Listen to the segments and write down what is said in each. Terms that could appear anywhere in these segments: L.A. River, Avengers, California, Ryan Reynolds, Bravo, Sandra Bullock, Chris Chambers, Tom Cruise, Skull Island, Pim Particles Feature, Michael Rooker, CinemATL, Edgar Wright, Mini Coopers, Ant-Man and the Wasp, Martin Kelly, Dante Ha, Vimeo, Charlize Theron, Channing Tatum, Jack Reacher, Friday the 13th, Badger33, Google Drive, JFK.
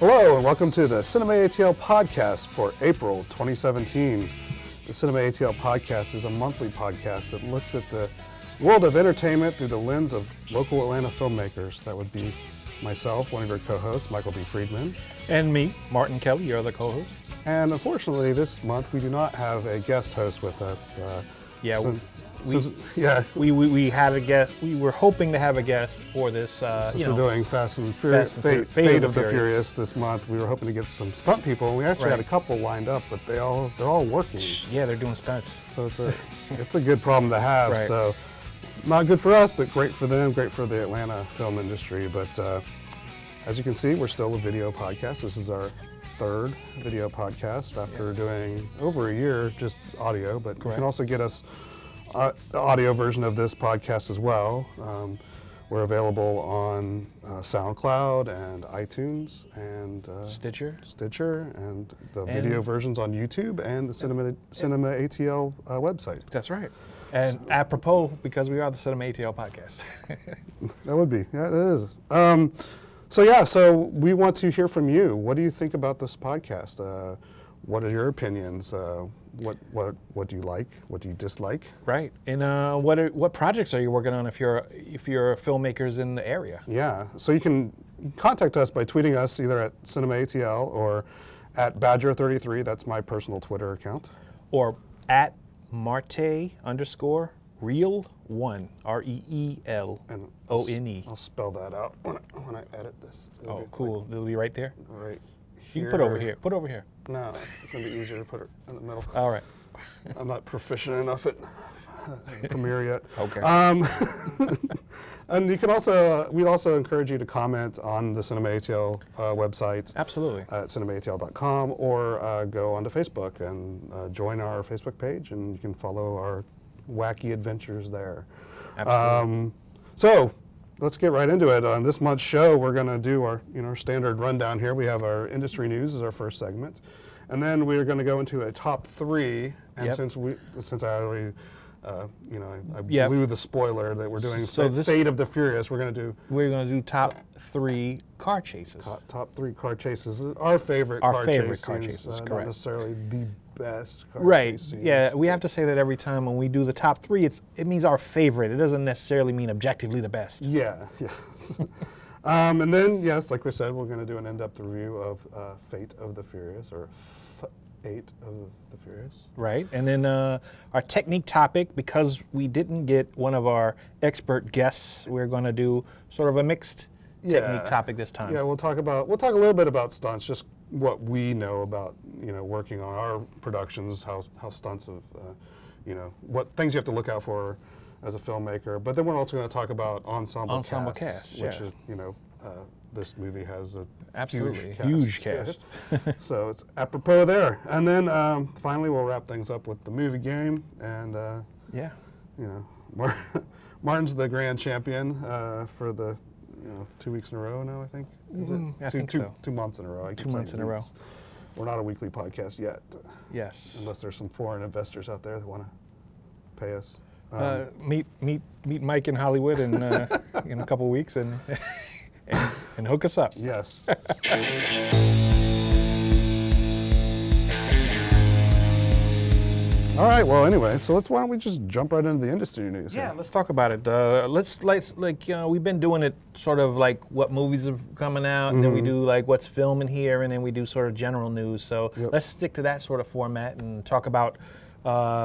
Hello and welcome to the CinemATL podcast for April 2017. The CinemATL podcast is a monthly podcast that looks at the world of entertainment through the lens of local Atlanta filmmakers. That would be myself, one of your co-hosts, Michael B. Friedman. And me, Martin Kelly, your other co-host. And unfortunately, this month we do not have a guest host with us. We had a guest. We were hoping to have a guest for this. We're doing Fate of the Furious this month. We were hoping to get some stunt people, and we actually had a couple lined up, but they're all working. Yeah, they're doing stunts. So it's a it's a good problem to have. Right. So not good for us, but great for them. Great for the Atlanta film industry. But as you can see, we're still a video podcast. This is our third video podcast after doing over a year just audio, but you can also get us the audio version of this podcast as well. We're available on SoundCloud and iTunes and Stitcher, and the video versions on YouTube and the CinemATL website. That's right. And so, apropos, because we are the CinemATL podcast. That would be, yeah, that is. So we want to hear from you. What do you think about this podcast? What are your opinions? What do you like? What do you dislike? Right. And what projects are you working on if you're filmmakers in the area? Yeah. So you can contact us by tweeting us either at CinemATL or at Badger33. That's my personal Twitter account. Or at Marte_Real1, REELONE. I'll spell that out when I edit this. Oh, cool. It'll be right there? Right here. You can put over here. Put over here. No, it's going to be easier to put it in the middle. All right. I'm not proficient enough at Premiere yet. Okay. And you can also, we'd also encourage you to comment on the CinemATL website. Absolutely. At cinemaatl.com, or go onto Facebook and join our Facebook page, and you can follow our wacky adventures there. Absolutely. So let's get right into it. On this month's show, we're going to do our standard rundown here. We have our industry news as our first segment, and then we're going to go into a top three. And since I already I blew the spoiler that we're doing Fate of the Furious, we're going to do top three car chases. Top three car chases. Our favorite car chases, correct. Not necessarily the best car chases. Right. Yeah, we have to say that every time when we do the top three. It means our favorite. It doesn't necessarily mean objectively the best. Yeah. Yes. And then like we said, we're going to do an in-depth review of Fate of the Furious, or Fate of the Furious. Right. And then our technique topic, because we didn't get one of our expert guests, we're going to do sort of a mixed technique topic this time. Yeah, we'll talk a little bit about stunts, just what we know about working on our productions, how stunts of what things you have to look out for as a filmmaker. But then we're also going to talk about ensemble casts, which is this movie has a huge cast. Yes. So it's apropos there. And then finally, we'll wrap things up with the movie game. And Martin's the grand champion for the 2 weeks in a row now, I think. Is it? Two months in a row. 2 months in a row. We're not a weekly podcast yet. Yes. Unless there's some foreign investors out there that want to pay us. Meet Mike in Hollywood in in a couple of weeks and hook us up. Yes. All right. Well, anyway, so why don't we just jump right into the industry news? Yeah, let's talk about it. We've been doing it sort of like what movies are coming out, and then we do like what's filming here, and then we do sort of general news. So let's stick to that sort of format and talk about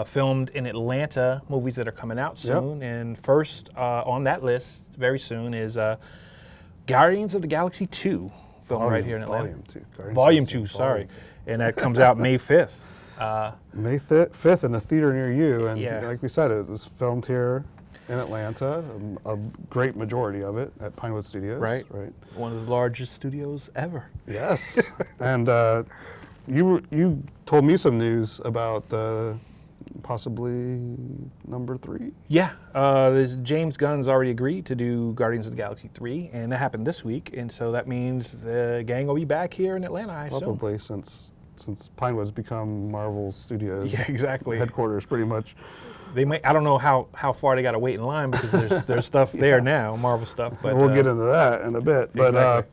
filmed in Atlanta movies that are coming out soon. Yep. And first on that list, very soon, is Guardians of the Galaxy 2, filmed right here in Atlanta. Volume 2. And that comes out May 5th. May 5th in a theater near you, and like we said, it was filmed here in Atlanta, a great majority of it at Pinewood Studios. Right. One of the largest studios ever. Yes. And you told me some news about possibly number 3. Yeah, James Gunn's already agreed to do Guardians of the Galaxy 3, and that happened this week, and so that means the gang will be back here in Atlanta, I assume. Probably since Pinewood's become Marvel Studios headquarters, pretty much. They might. I don't know how far they got to wait in line, because there's stuff there now, Marvel stuff. But we'll get into that in a bit. But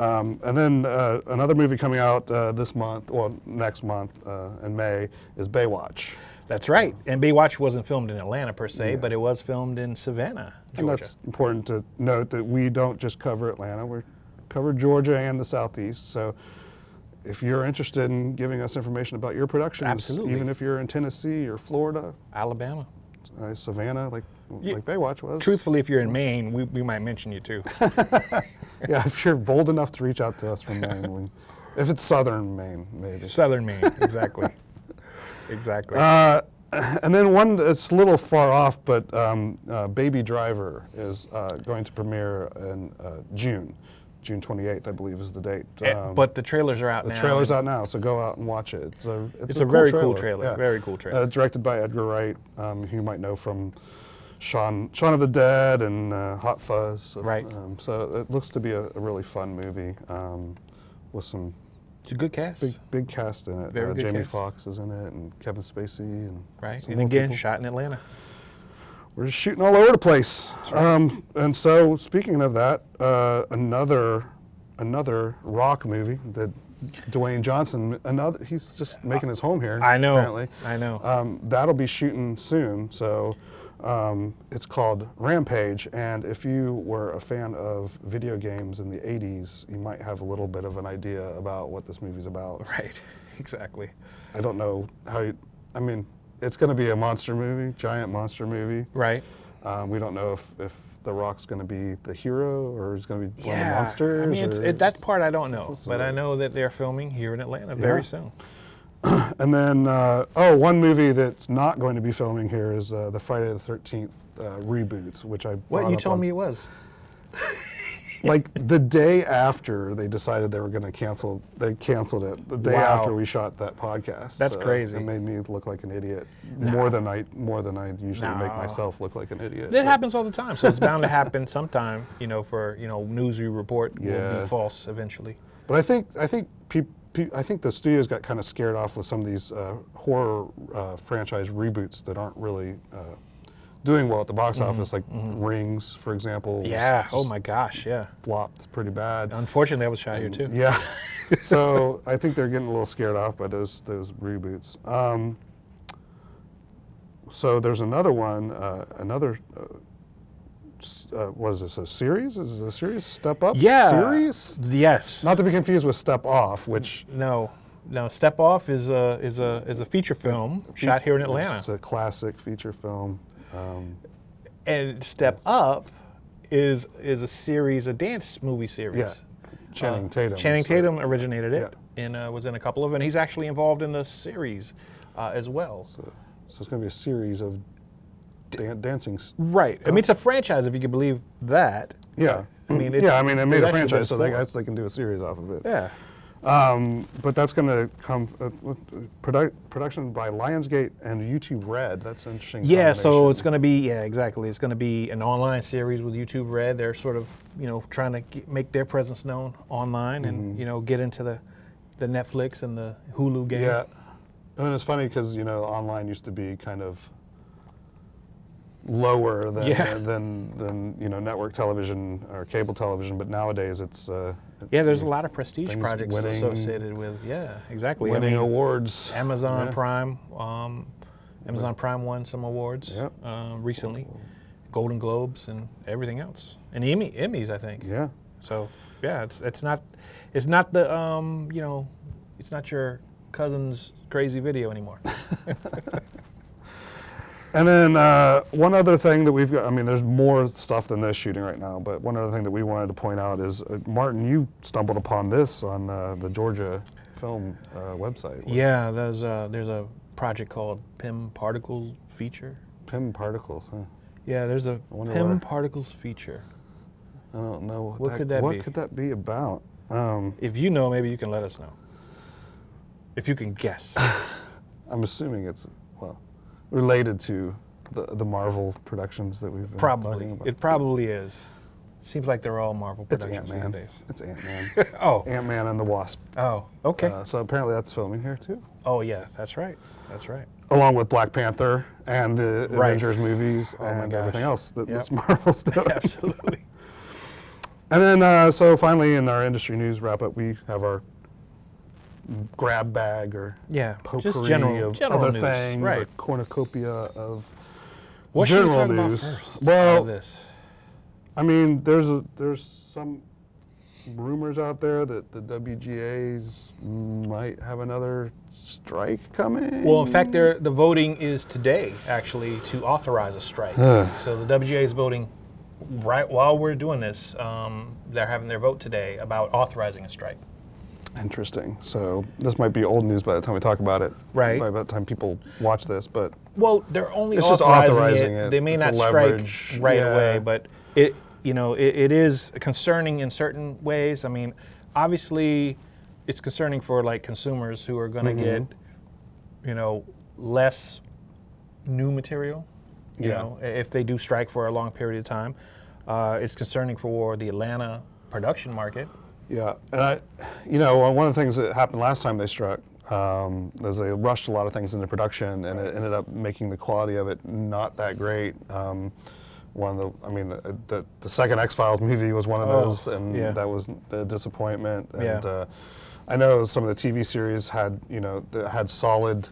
And then another movie coming out this month, or next month in May, is Baywatch. That's right. And Baywatch wasn't filmed in Atlanta per se, but it was filmed in Savannah, Georgia. And that's important to note that we don't just cover Atlanta. We cover Georgia and the Southeast. So if you're interested in giving us information about your productions, even if you're in Tennessee or Florida, Alabama, Savannah, like Baywatch was. Truthfully, if you're in Maine, we might mention you too. Yeah, if you're bold enough to reach out to us from Maine. If it's Southern Maine, maybe. Southern Maine, exactly. Exactly. And then one that's a little far off, but Baby Driver is going to premiere in June. June 28th, I believe, is the date. But the trailers are out now. The trailer's out now, so go out and watch it. It's a cool very cool trailer. Yeah. Very cool trailer. Directed by Edgar Wright, who you might know from Shaun of the Dead and Hot Fuzz. So, right. So it looks to be a really fun movie with some... It's a good cast. Big cast in it. Very good Jamie Foxx is in it, and Kevin Spacey, and and again, shot in Atlanta. We're just shooting all over the place. Right. And so, speaking of that, another rock movie that Dwayne Johnson. He's just making his home here. I know. Apparently, I know. That'll be shooting soon. So, it's called Rampage, and if you were a fan of video games in the 80s, you might have a little bit of an idea about what this movie's about. Right, exactly. I don't know how you, I mean, it's going to be a monster movie, giant monster movie. Right. We don't know if The Rock's going to be the hero or he's going to be one of the monsters. I mean, that part I don't know, but I know that they're filming here in Atlanta very soon. And then, one movie that's not going to be filming here is the Friday the 13th reboot, which I brought up. You told me it was. Like the day after they decided they were going to cancel, they canceled it. The day after we shot that podcast. That's crazy. It made me look like an idiot more than I usually make myself look like an idiot. It happens all the time, so it's bound to happen sometime. You know, news we report will be false eventually. But I think people. I think the studios got kind of scared off with some of these horror franchise reboots that aren't really doing well at the box office, like Rings, for example. Yeah. Oh my gosh. Yeah. Flopped pretty bad. Unfortunately, I was shy here too. Yeah. So I think they're getting a little scared off by those reboots. So there's another one, what is this, a series? Is it a series? Step Up? Yeah. Series? Yes. Not to be confused with Step Off, which... No. Step Off is a feature film shot here in Atlanta. It's a classic feature film. And Step Up is a series, a dance movie series. Yeah. Channing Tatum. Channing Tatum originated it and was in a couple of them. And he's actually involved in the series as well. So it's going to be a series of... dancing. Right. I mean, it's a franchise, if you can believe that. Yeah. I mean, it made a franchise, so I guess they can do a series off of it. Yeah. But that's going to come production by Lionsgate and YouTube Red. That's an interesting. Yeah. So it's going to be exactly. It's going to be an online series with YouTube Red. They're sort of trying to make their presence known online and get into the Netflix and the Hulu game. Yeah. And it's funny because online used to be kind of lower than network television or cable television, but nowadays it's there's a lot of prestige projects associated with winning awards. Amazon Prime, Amazon Prime won some awards recently, Golden Globes and everything else, and Emmys I think. Yeah. So yeah, it's not the it's not your cousin's crazy video anymore. And then one other thing that we've got, I mean, there's more stuff than this shooting right now, but one other thing that we wanted to point out is, Martin, you stumbled upon this on the Georgia Film website. Yeah, there's a project called PIM Particles Feature. PIM Particles, huh? Yeah, there's a PIM Particles Feature. I don't know. What could that be about? If you know, maybe you can let us know. If you can guess. I'm assuming it's, related to the Marvel productions that we've been talking about. It probably is. Seems like they're all Marvel productions nowadays. It's Ant-Man. Ant-Man and the Wasp. Oh, okay. So apparently that's filming here too. Oh yeah, that's right. That's right. Along with Black Panther and the Avengers movies and everything else that Marvel's doing. Absolutely. And then, so finally, in our industry news wrap-up, we have our grab bag or potpourri of general news, right. A cornucopia of general news. What should we talk about first? Well, this. I mean, there's some rumors out there that the WGAs might have another strike coming. Well, in fact, the voting is today, actually, to authorize a strike. So the WGA is voting right while we're doing this. They're having their vote today about authorizing a strike. Interesting. So this might be old news by the time we talk about it. Right. By the time people watch this, but well, they're only authorizing it. They may not strike right away, but it, you know, it is concerning in certain ways. I mean, obviously, it's concerning for like consumers who are going to get, you know, less new material. You know, if they do strike for a long period of time, it's concerning for the Atlanta production market. Yeah, and you know, one of the things that happened last time they struck is they rushed a lot of things into production, and it ended up making the quality of it not that great. One of the, I mean, the second X-Files movie was one of those, and that was a disappointment. And I know some of the TV series had, you know, had solid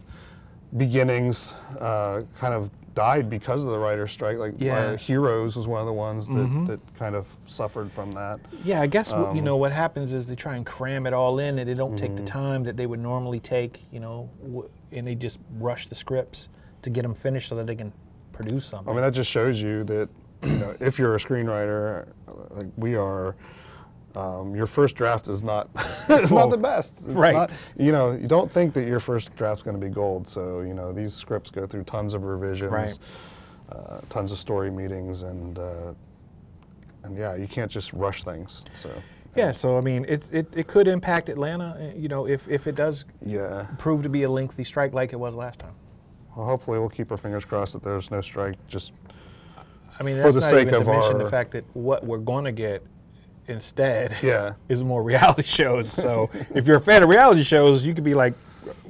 beginnings, kind of died because of the writer's strike. Like Heroes was one of the ones that, that kind of suffered from that. Yeah, I guess you know what happens is they try and cram it all in, and they don't take the time that they would normally take. You know, and they just rush the scripts to get them finished so that they can produce something. I mean, that just shows you that, you know, if you're a screenwriter, like we are, your first draft is not not the best. It's not, you know, you don't think that your first draft's going to be gold. So, you know, these scripts go through tons of revisions, tons of story meetings, and yeah, you can't just rush things. So yeah, so I mean, it could impact Atlanta, you know, if it does prove to be a lengthy strike like it was last time. Well, hopefully we'll keep our fingers crossed that there's no strike. Just I mean, that's for the not sake even of to mention the fact that what we're going to get instead is more reality shows. So if you're a fan of reality shows, you could be like,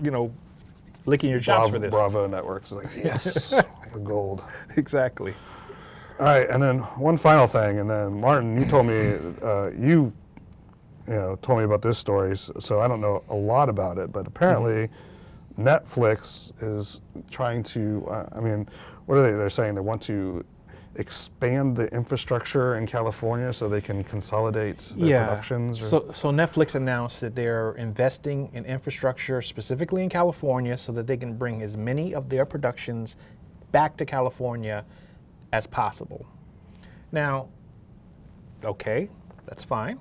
you know, licking your chops for this. Bravo Networks is like, yes, the gold. Exactly. All right, and then one final thing, and then Martin, you told me, you know, told me about this story, so I don't know a lot about it, but apparently Netflix is trying to, I mean, what are they? They're saying they want to expand the infrastructure in California so they can consolidate their productions? Or? So Netflix announced that they're investing in infrastructure specifically in California so that they can bring as many of their productions back to California as possible. Now, okay, that's fine.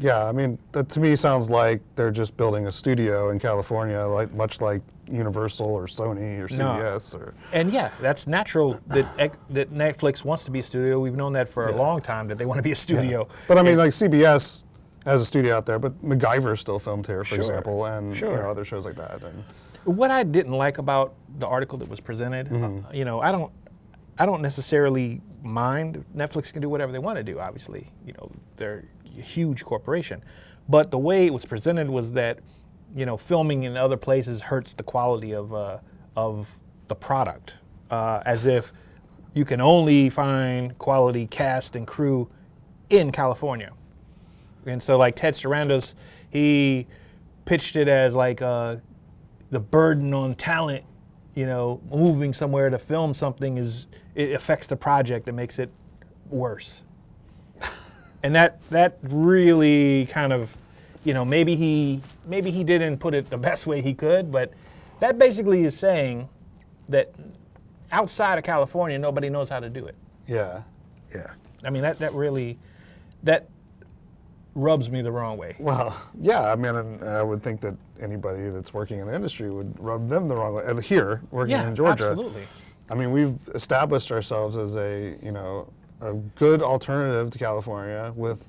Yeah, I mean, that to me sounds like they're just building a studio in California, like much like Universal or Sony or CBS or. And yeah, that's natural that Netflix wants to be a studio. We've known that for a long time that they want to be a studio. Yeah. But I mean, like CBS has a studio out there, but MacGyver is still filmed here, for example, and you know, other shows like that. And what I didn't like about the article that was presented, you know, I don't necessarily mind. Netflix can do whatever they want to do. Obviously, you know, they're a huge corporation, but the way it was presented was that, you know, filming in other places hurts the quality of the product, as if you can only find quality cast and crew in California. And so, like Ted Sarandos, he pitched it as like the burden on talent. You know, moving somewhere to film something it affects the project. It makes it worse, and that really kind of. You know, maybe he didn't put it the best way he could, but that basically is saying that outside of California, nobody knows how to do it. Yeah, yeah. I mean, that really rubs me the wrong way. Well, yeah, I mean, I would think that anybody that's working in the industry would rub them the wrong way. Here, working in Georgia. Yeah, absolutely. I mean, we've established ourselves as a, you know, a good alternative to California with...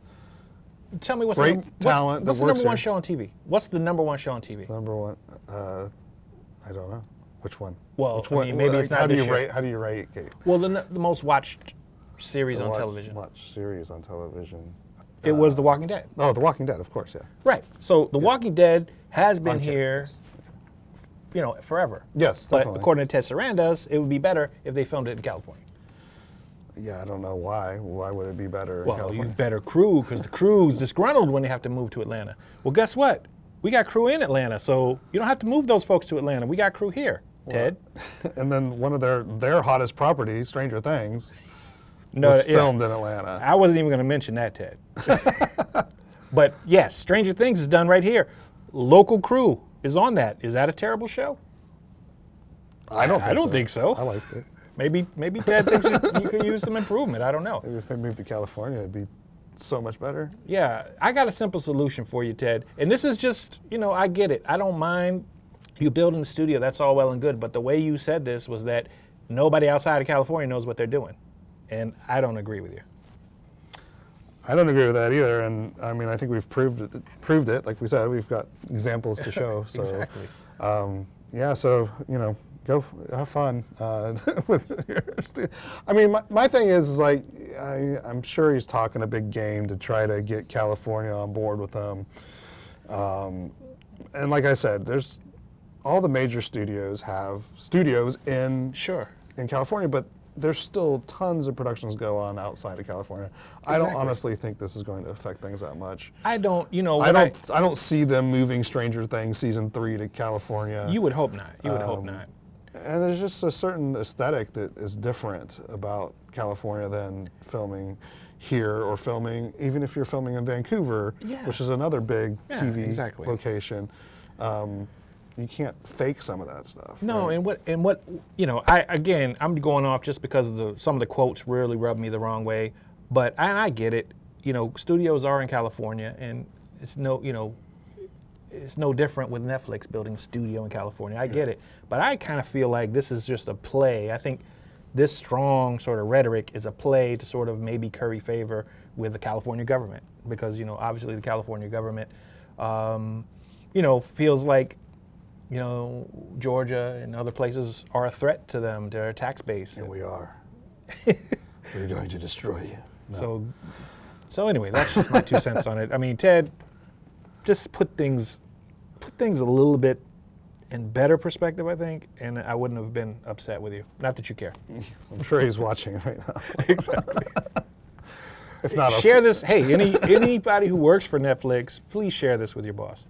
Tell me what's the number one show on TV? What's the number one show on TV? Number one, I don't know. Which one? Well, I mean, maybe it's not this year. How do you rate it? Well, the most watched series on television. Watched series on television. It was The Walking Dead. Oh, The Walking Dead, of course, yeah. Right. So The Walking Dead has been here, you know, forever. Yes, definitely. But according to Ted Sarandos, it would be better if they filmed it in California. Yeah, I don't know why. Why would it be better in California? Well, you better crew, because the crew's disgruntled when they have to move to Atlanta. Well, guess what? We got crew in Atlanta, so you don't have to move those folks to Atlanta. We got crew here, Ted. And then one of their hottest properties, Stranger Things, was filmed in Atlanta. I wasn't even going to mention that, Ted. But yes, Stranger Things is done right here. Local crew is on that. Is that a terrible show? I don't think so. I liked it. Maybe Ted thinks you could use some improvement. I don't know. Maybe if they moved to California, it'd be so much better. Yeah, I got a simple solution for you, Ted. And this is just, you know, I get it. I don't mind you building the studio. That's all well and good. But the way you said this was that nobody outside of California knows what they're doing. And I don't agree with you. I don't agree with that either. And I mean, I think we've proved it. Like we said, we've got examples to show. So, exactly. Yeah, so, you know, go have fun with your student. I mean, my thing is like, I'm sure he's talking a big game to try to get California on board with them. And like I said, there's all the major studios have studios in California, but there's still tons of productions go on outside of California. Exactly. I don't honestly think this is going to affect things that much. I don't, you know. I don't see them moving Stranger Things season 3 to California. You would hope not. You would hope not. And there's just a certain aesthetic that is different about California than filming here or filming, even if you're filming in Vancouver, which is another big TV location. You can't fake some of that stuff. No, right? and what you know, I'm going off just because of some of the quotes really rubbed me the wrong way, but I get it. You know, studios are in California, and it's no different with Netflix building a studio in California. I get it, but I kind of feel like this is just a play. I think this strong sort of rhetoric is a play to sort of maybe curry favor with the California government, because, you know, obviously the California government, you know, feels like, you know, Georgia and other places are a threat to them, to their tax base. And we are. We're going to destroy you. No. So anyway, that's just my 2 cents on it. I mean, Ted, just put things a little bit in better perspective, I think, and I wouldn't have been upset with you. Not that you care. I'm sure he's watching right now. Exactly. If not, share this. Hey, anybody who works for Netflix, please share this with your boss.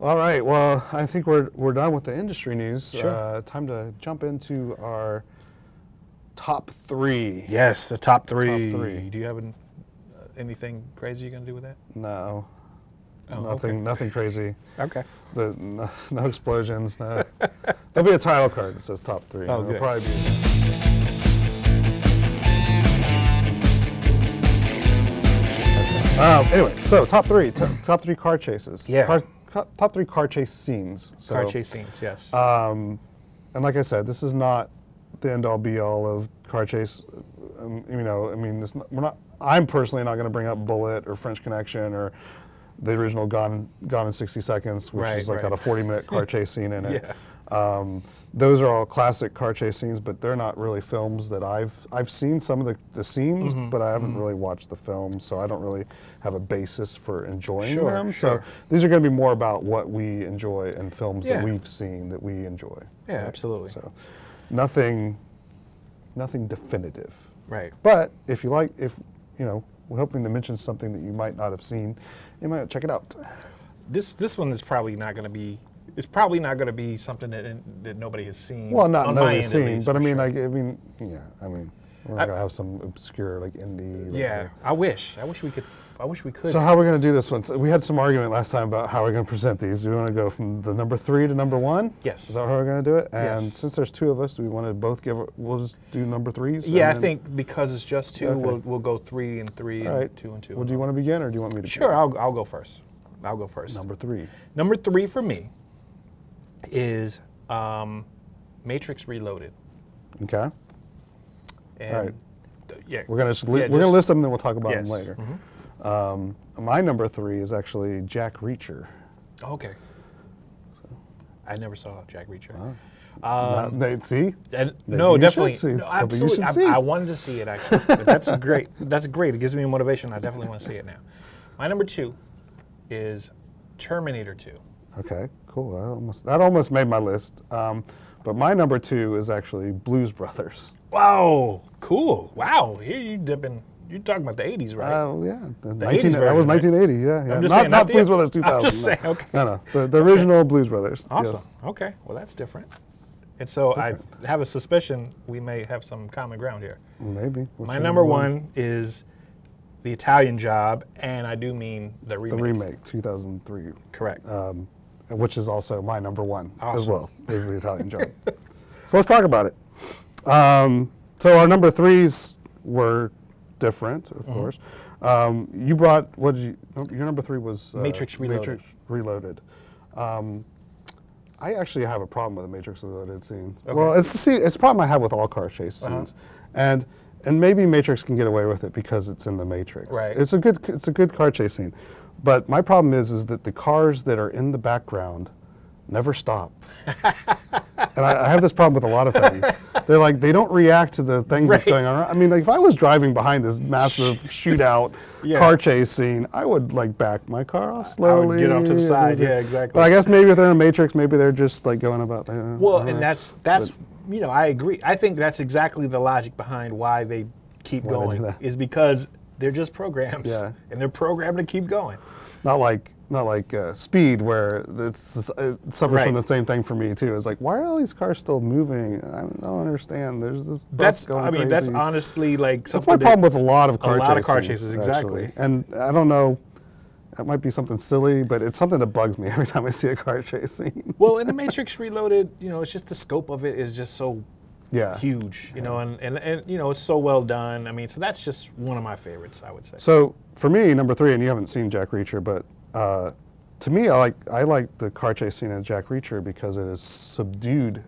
All right. Well, I think we're done with the industry news. Sure. Time to jump into our top 3. Yes, the top 3. Do you have anything crazy you're gonna do with that? No. Oh, nothing crazy. Okay. No explosions. No. There'll be a title card that says top 3. Oh, good. Probably be. Anyway, so top three car chases. Yeah. Top 3 car chase scenes. So, car chase scenes, yes. And like I said, this is not the end-all, be-all of car chase. You know, I mean, I'm personally not going to bring up Bullet or French Connection or the original Gone in 60 Seconds, which is like got a 40-minute car chase scene in it. Yeah. Those are all classic car chase scenes, but they're not really films that I've seen some of the scenes, but I haven't really watched the film, so I don't really have a basis for enjoying them. So these are going to be more about what we enjoy and films that we've seen that we enjoy. Yeah, absolutely. So nothing definitive. Right. But if you like, you know, we're hoping to mention something that you might not have seen, you might check it out. This one is probably not going to be. It's probably not going to be something that nobody has seen. Well, not nobody's seen, but I mean, we're going to have some obscure like indie. I wish we could. So how are we going to do this one? So we had some argument last time about how we're going to present these. Do we want to go from the number 3 to number 1? Yes. Is that how we're going to do it? And since there's 2 of us, do we want to both we'll just do number 3s? Yeah, I think because it's just 2, we'll go 3 and 3 and 2 and 2. Well, do you want to begin or do you want me to? Sure, I'll go first. I'll go first. Number 3. Number 3 for me is Matrix Reloaded. Okay. And all right. We're gonna list them, and then we'll talk about them later. Mm-hmm. My number 3 is actually Jack Reacher. Okay. So. I never saw Jack Reacher. I wanted to see it actually. But that's great. That's great. It gives me motivation. I definitely want to see it now. My number 2 is Terminator 2. Okay, cool. That almost made my list. But my number two is actually Blues Brothers. Wow, cool. Wow, here you dipping. You're talking about the 80s, right? Oh, yeah. That was 1980, yeah. I'm just saying, not Blues Brothers 2000. I'm just saying, okay. No, the original Blues Brothers. Awesome. Yes. Okay, well, that's different. And so I have a suspicion we may have some common ground here. Maybe. My number one is The Italian Job, and I do mean the remake. The remake, 2003. Correct. Which is also my number one as well, is The Italian Job. So let's talk about it. So our number threes were different, of course. You brought, your number three was? Matrix Reloaded. Matrix Reloaded. I actually have a problem with the Matrix Reloaded scene. Okay. Well, it's a problem I have with all car chase scenes. And maybe Matrix can get away with it because it's in the Matrix. Right. It's a good car chase scene. But my problem is that the cars that are in the background never stop. And I have this problem with a lot of things. They're like, they don't react to the thing that's going on. I mean, like, if I was driving behind this massive shootout car chase scene, I would like back my car off slowly. I would get off to the side. Yeah, exactly. But I guess maybe if they're in a Matrix, maybe they're just like going about. Well, and that's you know, I agree. I think that's exactly the logic behind why they keep going is because they're just programs, and they're programmed to keep going. Not like Speed, where it suffers from the same thing for me too. It's like, why are all these cars still moving? I don't understand. There's this bus going crazy. That's honestly like something. That's my problem with a lot of car chases. Exactly. And I don't know. That might be something silly, but it's something that bugs me every time I see a car chase scene. Well, in the Matrix Reloaded, you know, it's just the scope of it is just so huge, you know, and you know, it's so well done. I mean, so that's just one of my favorites, I would say. So for me, number three, and you haven't seen Jack Reacher, but to me, I like the car chase scene in Jack Reacher because it is subdued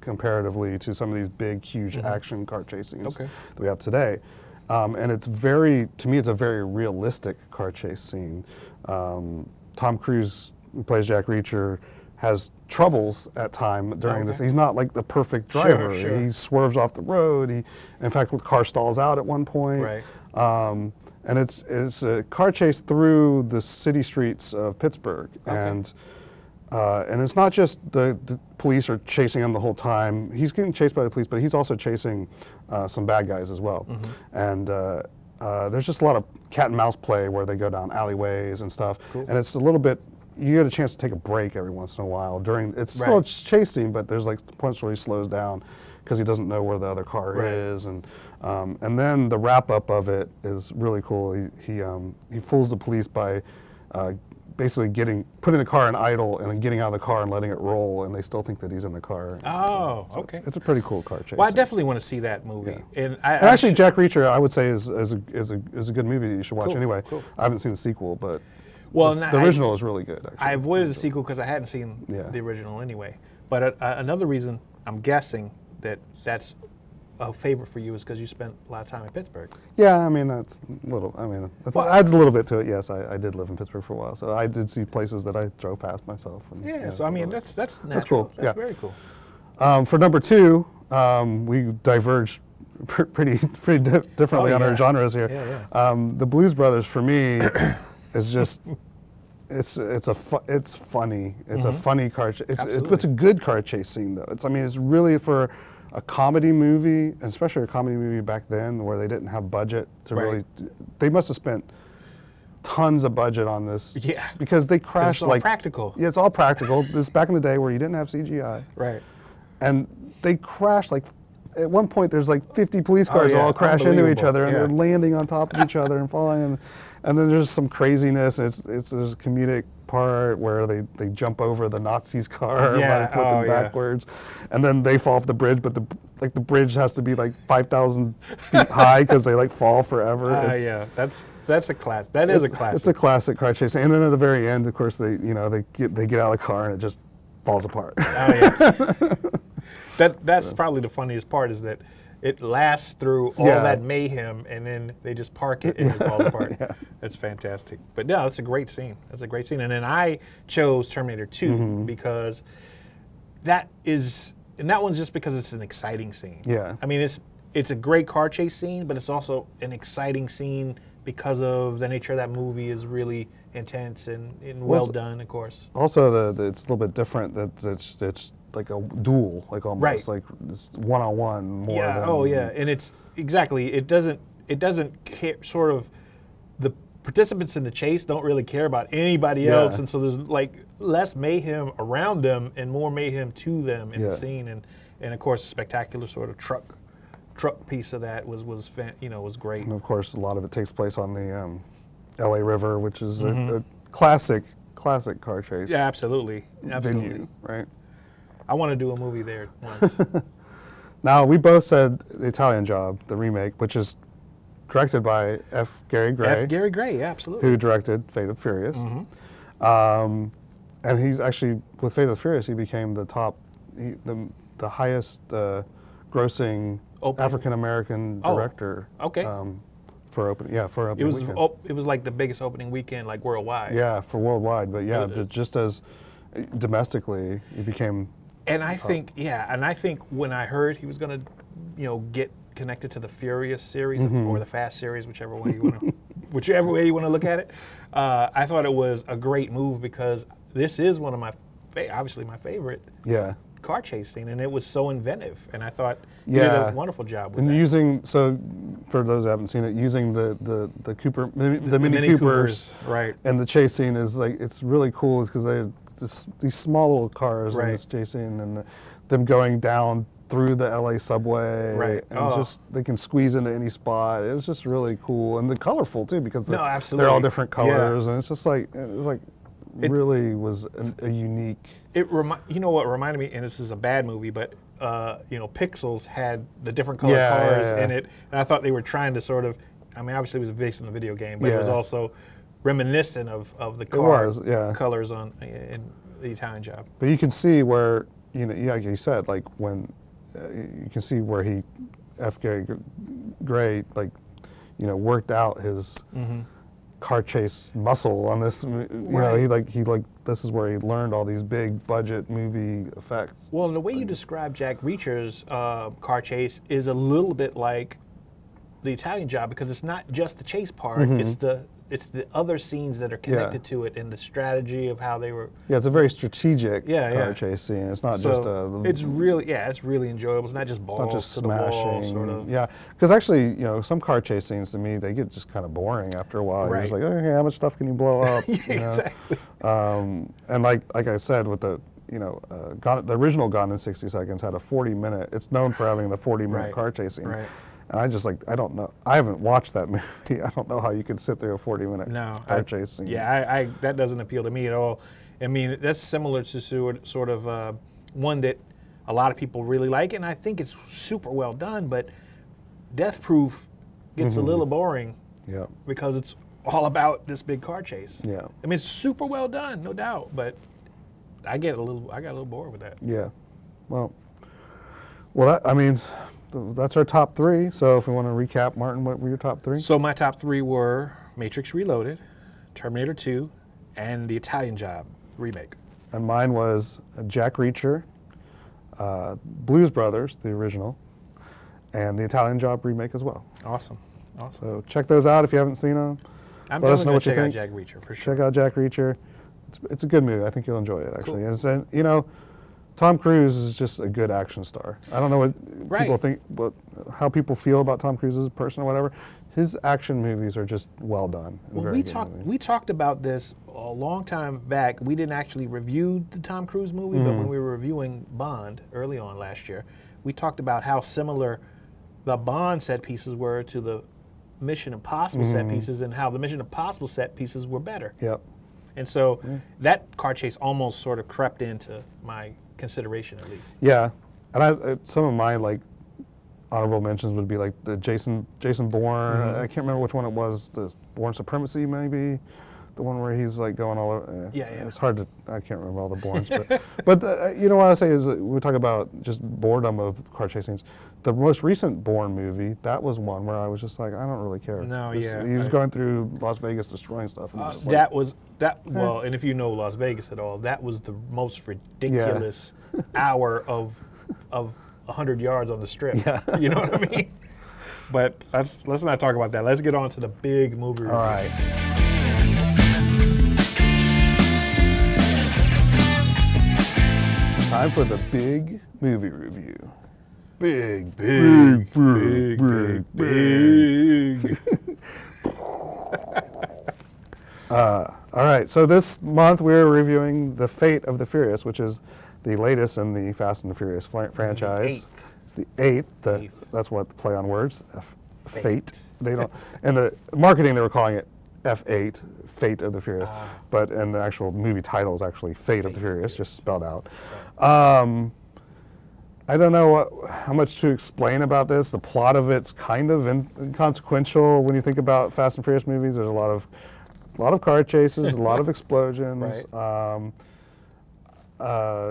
comparatively to some of these big, huge action car chase scenes that we have today. And it's to me, it's a very realistic car chase scene. Tom Cruise, who plays Jack Reacher, has troubles at time during this. He's not like the perfect driver. Sure. He swerves off the road. In fact, the car stalls out at one point. Right. And it's a car chase through the city streets of Pittsburgh. And it's not just the police are chasing him the whole time. He's getting chased by the police, but he's also chasing some bad guys as well. And there's just a lot of cat and mouse play where they go down alleyways and stuff. And it's a little bit, you get a chance to take a break every once in a while. It's still a chase scene, but there's like points where he slows down because he doesn't know where the other car is. And then the wrap up of it is really cool. He fools the police by basically putting the car in idle and then getting out of the car and letting it roll, and they still think that he's in the car. It's a pretty cool car chase. Well, I definitely want to see that movie. Yeah. And actually, Jack Reacher, I would say, is a good movie that you should watch anyway. I haven't seen the sequel, but the original is really good. Actually, I avoided the sequel because I hadn't seen the original anyway. But another reason I'm guessing that's a favorite for you is because you spent a lot of time in Pittsburgh. Yeah, I mean, that adds a little bit to it. Yes, I did live in Pittsburgh for a while, so I did see places that I drove past myself. So I mean, that's natural. That's cool. That's very cool. For number two, we diverged pretty differently on our genres here. The Blues Brothers for me is just it's funny. It's a funny car chase. It's a good car chase scene though. It's really for a comedy movie, especially a comedy movie back then where they didn't have budget to really, they must have spent tons of budget on this. Yeah. Because they crashed like. It's all practical. Yeah, it's all practical. This back in the day where you didn't have CGI. Right. And they crashed like, at one point there's like 50 police cars all crash into each other and they're landing on top of each other and falling. And then there's some craziness. There's a comedic part where they jump over the Nazi's car by flipping backwards, and then they fall off the bridge. But the bridge has to be like 5,000 feet high because they like fall forever. That's a classic. That is a classic. It's a classic car chase. And then at the very end, of course, they get out of the car and it just falls apart. That's probably the funniest part is that it lasts through all that mayhem, and then they just park it and it falls apart. That's fantastic. But no, that's a great scene. And then I chose Terminator 2 because that one's just because it's an exciting scene. Yeah. I mean, it's a great car chase scene, but it's also an exciting scene because of the nature of that movie is really intense and well done, of course. Also, it's a little bit different. That it's like a duel, like almost like one-on-one more. Yeah. Than, oh yeah, and it's exactly. It doesn't care. Sort of the participants in the chase don't really care about anybody else, and so there's like less mayhem around them and more mayhem to them in the scene. And of course, a spectacular sort of truck piece of that was great. And of course, a lot of it takes place on the L.A. River, which is a classic car chase. Yeah, absolutely. Venue, right? I want to do a movie there once. Now, we both said The Italian Job, the remake, which is directed by F. Gary Gray. F. Gary Gray, yeah, absolutely. Who directed Fate of the Furious. And he's actually, with Fate of the Furious, he became the the highest grossing African-American director. Okay. For opening, opening weekend. It was like the biggest opening weekend, like worldwide. Yeah, for worldwide, but yeah, just as domestically, it became. And I think, and I think when I heard he was gonna, get connected to the Furious series or the Fast series, whichever way you want to look at it, I thought it was a great move because this is one of my, obviously my favorite. Yeah. Car chase scene, and it was so inventive, and I thought you did a wonderful job with that. Using, so for those who haven't seen it, using the Cooper, the Mini Coopers, right? And the chase scene is like, it's really cool because they had these small little cars in this chase scene, and them going down through the LA subway, right? And just they can squeeze into any spot. It was just really cool, and the colorful too, because they're all different colors, and it's just like it really was a unique. You know what reminded me, and this is a bad movie, but Pixels had the different color cars in it, and I thought they were trying to sort of. I mean, obviously, it was based on the video game, but it was also reminiscent of the car colors on in The Italian Job. But you can see where like you said, like when you can see where he, F. Gary Gray, worked out his. Car chase muscle on this, he this is where he learned all these big budget movie effects. Well, and the way you describe Jack Reacher's car chase is a little bit like The Italian Job, because it's not just the chase part; it's the other scenes that are connected to it and the strategy of how they were. Yeah, it's a very strategic car chase scene. It's not just a. It's really it's really enjoyable. It's not just balls, not just smashing. The wall, sort of. Yeah, because actually, some car chase scenes to me, they get just kind of boring after a while. Right. You're just like, okay, how much stuff can you blow up? Exactly. And like I said, with the the original Gone in 60 Seconds had a 40-minute. It's known for having the 40-minute car chase scene. Right. And I just I don't know. I haven't watched that movie. I don't know how you could sit through a 40-minute car chase scene. Yeah, that doesn't appeal to me at all. I mean, that's similar to sort of one that a lot of people really like, and I think it's super well done. But Death Proof gets a little boring. Yeah. Because it's all about this big car chase. Yeah. I mean, it's super well done, no doubt. But I got a little bored with that. Yeah. Well, I mean. That's our top three. So if we want to recap, Martin, what were your top three? So my top three were Matrix Reloaded, Terminator 2, and The Italian Job remake. And mine was Jack Reacher, Blues Brothers, the original, and The Italian Job remake as well. Awesome. So check those out if you haven't seen them. Let us know what you think. Check out Jack Reacher for sure. Check out Jack Reacher. It's a good movie. I think you'll enjoy it actually. Cool. And Tom Cruise is just a good action star. I don't know what people think, but how people feel about Tom Cruise as a person or whatever. His action movies are just well done. Well, we talked about this a long time back. We didn't actually review the Tom Cruise movie, but when we were reviewing Bond early on last year, we talked about how similar the Bond set pieces were to the Mission Impossible set pieces, and how the Mission Impossible set pieces were better. Yep. And so that car chase almost sort of crept into my consideration, at least. Yeah, and some of my honorable mentions would be the Jason Bourne. I can't remember which one it was. The Bourne Supremacy, maybe, the one where he's going all over. It's hard to. I can't remember all the Bournes, but what I say is we talk about just boredom of car chase scenes. The most recent Bourne movie, that was one where I was just like, I don't really care. No, he was going through Las Vegas destroying stuff. And well, and if you know Las Vegas at all, that was the most ridiculous hour of 100 yards on the strip. Yeah. You know what I mean? But let's not talk about that. Let's get on to the big movie review. All right. Time for the big movie review. Big. All right, so this month we're reviewing The Fate of the Furious, which is the latest in the Fast and the Furious franchise. It's the eighth. That's what the play on words. Fate. They don't. In the marketing, they were calling it F8, Fate of the Furious. But in the actual movie title is actually Fate of the Furious, just spelled out. Right. I don't know how much to explain about this. The plot of it's kind of inconsequential when you think about Fast and Furious movies. There's a lot of car chases, a lot of explosions. Right. Yeah,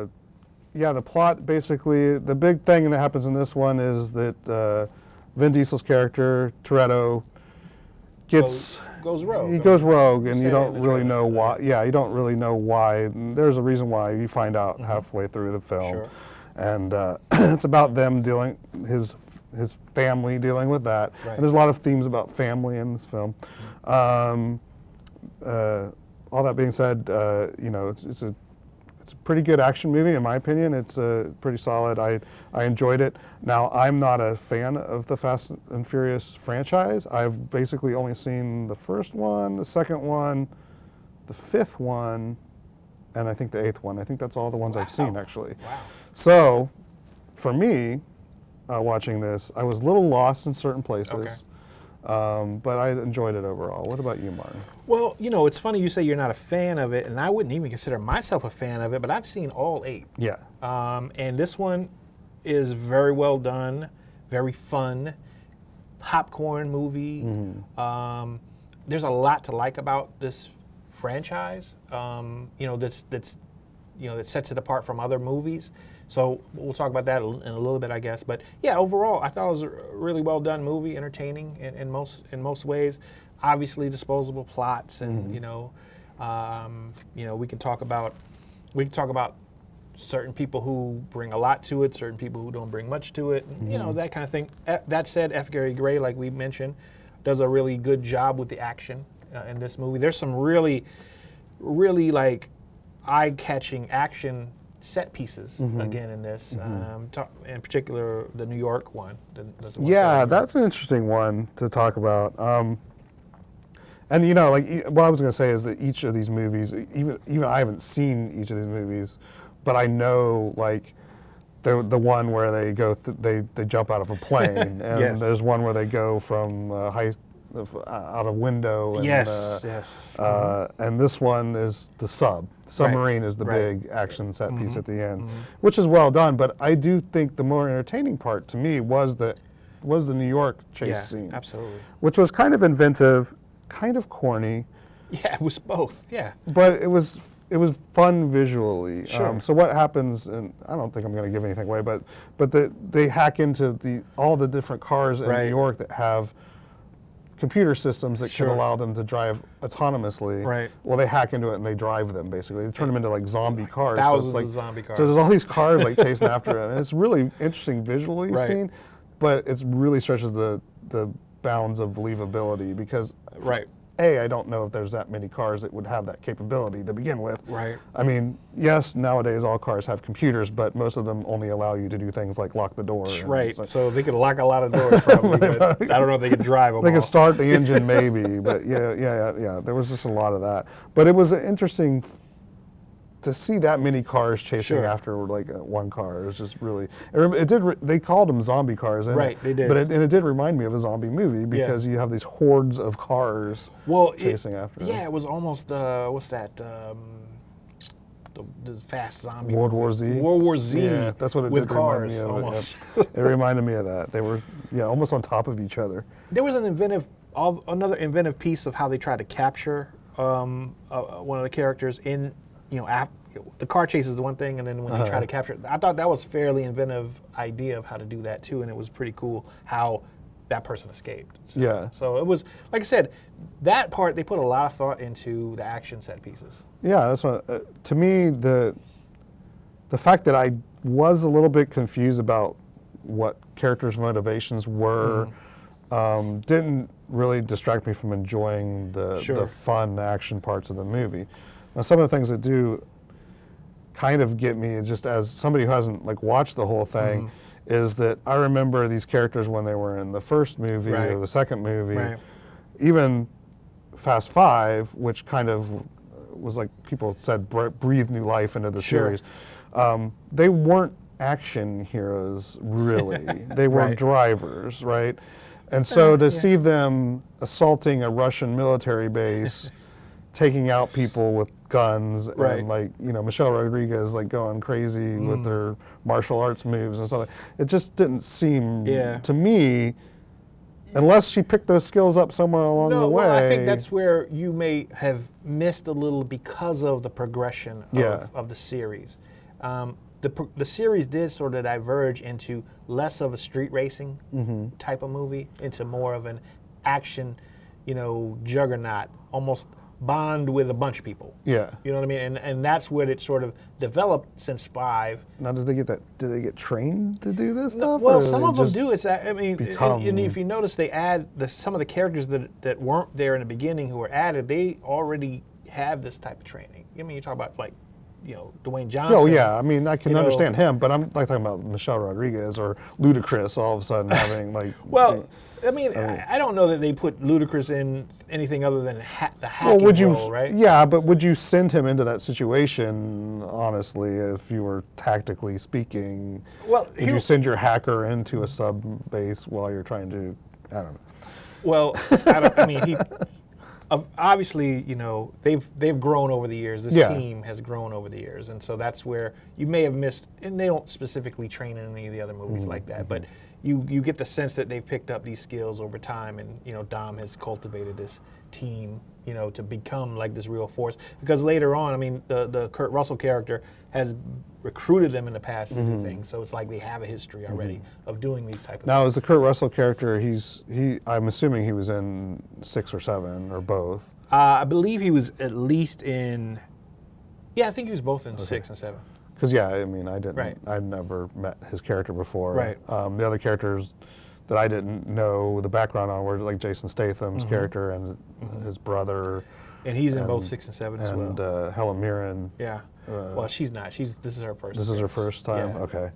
the plot basically, the big thing that happens in this one is that Vin Diesel's character, Toretto, goes rogue. He goes rogue, and you don't really know why. Yeah, you don't really know why. There's a reason why. You find out halfway through the film. Sure. And it's about them dealing, his family dealing with that. Right. And there's a lot of themes about family in this film. All that being said, you know, it's a pretty good action movie in my opinion. It's pretty solid. I enjoyed it. Now, I'm not a fan of the Fast and Furious franchise. I've basically only seen the first one, the second one, the fifth one, and I think the eighth one. I think that's all the ones I've seen, actually. Wow. So, for me, watching this, I was a little lost in certain places, but I enjoyed it overall. What about you, Martin? Well, you know, it's funny you say you're not a fan of it, and I wouldn't even consider myself a fan of it, but I've seen all eight. Yeah. And this one is very well done, very fun, popcorn movie. There's a lot to like about this franchise, you know, that sets it apart from other movies. So we'll talk about that in a little bit, I guess. But yeah, overall, I thought it was a really well-done movie, entertaining in most ways. Obviously, disposable plots, and you know, we can talk about certain people who bring a lot to it, certain people who don't bring much to it, you know, that kind of thing. That said, F. Gary Gray, like we mentioned, does a really good job with the action in this movie. There's some really like eye-catching action set pieces again in this, in particular the New York one. Yeah, that's an interesting one to talk about. And you know, like what I was going to say is that each of these movies, even I haven't seen each of these movies, but I know like the one where they go they jump out of a plane, and there's one where they go from out of window, and and this one is the submarine is the big action set piece at the end, which is well done. But I do think the more entertaining part to me was the New York chase scene, absolutely, which was kind of inventive, kind of corny. Yeah, it was both. Yeah, but it was fun visually. Sure. So what happens, and I don't think I'm going to give anything away, but they hack into all the different cars in New York that have computer systems that should allow them to drive autonomously. Right. Well, they hack into it and they drive them, basically. They turn them into like zombie cars. Thousands of zombie cars. So there's all these cars like chasing after it. And it's really interesting visually seen, but it really stretches the bounds of believability because A, I don't know if there's that many cars that would have that capability to begin with. Right. I mean, yes, nowadays all cars have computers, but most of them only allow you to do things like lock the door. Right. So they could lock a lot of doors probably, but I don't know if they could drive them all. They could start the engine maybe, but yeah. There was just a lot of that. But it was interesting to see that many cars chasing after like one car. It was just really, they called them zombie cars. They did. But it did remind me of a zombie movie because you have these hordes of cars chasing after them. Yeah, it was almost, what's that, the fast zombie World War Z? World War Z. Yeah, that's what it did remind me of. Almost. It reminded me of that. They were almost on top of each other. There was another inventive piece of how they tried to capture one of the characters in, the car chase is the one thing, and then when you try to capture it, I thought that was a fairly inventive idea of how to do that too, and it was pretty cool how that person escaped. So, so it was, like I said, that part, they put a lot of thought into the action set pieces. Yeah, that's what, to me, the fact that I was a little bit confused about what characters' motivations were didn't really distract me from enjoying the fun action parts of the movie. Now, some of the things that do kind of get me, just as somebody who hasn't like watched the whole thing, is that I remember these characters when they were in the first movie or the second movie, even Fast Five, which kind of was like people said breathe new life into the series. They weren't action heroes really; they were drivers, right? And so to see them assaulting a Russian military base, taking out people with guns, and like, you know, Michelle Rodriguez like going crazy with her martial arts moves and stuff. It just didn't seem to me, unless she picked those skills up somewhere along the way. Well, I think that's where you may have missed a little because of the progression of the series. The series did sort of diverge into less of a street racing type of movie into more of an action, you know, juggernaut, almost Bond with a bunch of people. You know what I mean? And that's what it sort of developed since Five. Now, did they get that? Did they get trained to do this stuff? Well, some of them do. It's and if you notice, they add some of the characters that weren't there in the beginning who were added. They already have this type of training. I mean, you talk about like, you know, Dwayne Johnson. Oh yeah, I mean, I can understand him, but I'm like talking about Michelle Rodriguez or Ludacris all of a sudden having like. I don't know that they put Ludacris in anything other than the hacking role, right? Yeah, but would you send him into that situation, honestly, if you were tactically speaking? Well, would you send your hacker into a sub base while you're trying to? I don't know. Well, obviously, you know, they've grown over the years. This team has grown over the years, and so that's where you may have missed. And they don't specifically train in any of the other movies like that, but you get the sense that they've picked up these skills over time, and you know, Dom has cultivated this team, you know, to become like this real force. Because later on, I mean, the Kurt Russell character has recruited them in the past to do things, so it's like they have a history already of doing these type of things. Now, is the Kurt Russell character, I'm assuming he was in 6 or 7 or both? I believe he was at least in, I think he was both in 6 and 7. Because, I mean, I didn't, I'd never met his character before. The other characters that I didn't know the background on were like Jason Statham's character and his brother. And he's in both 6 and 7 as well. And Helen Mirren. Well, she's not. This is her first. This is her first time? Okay.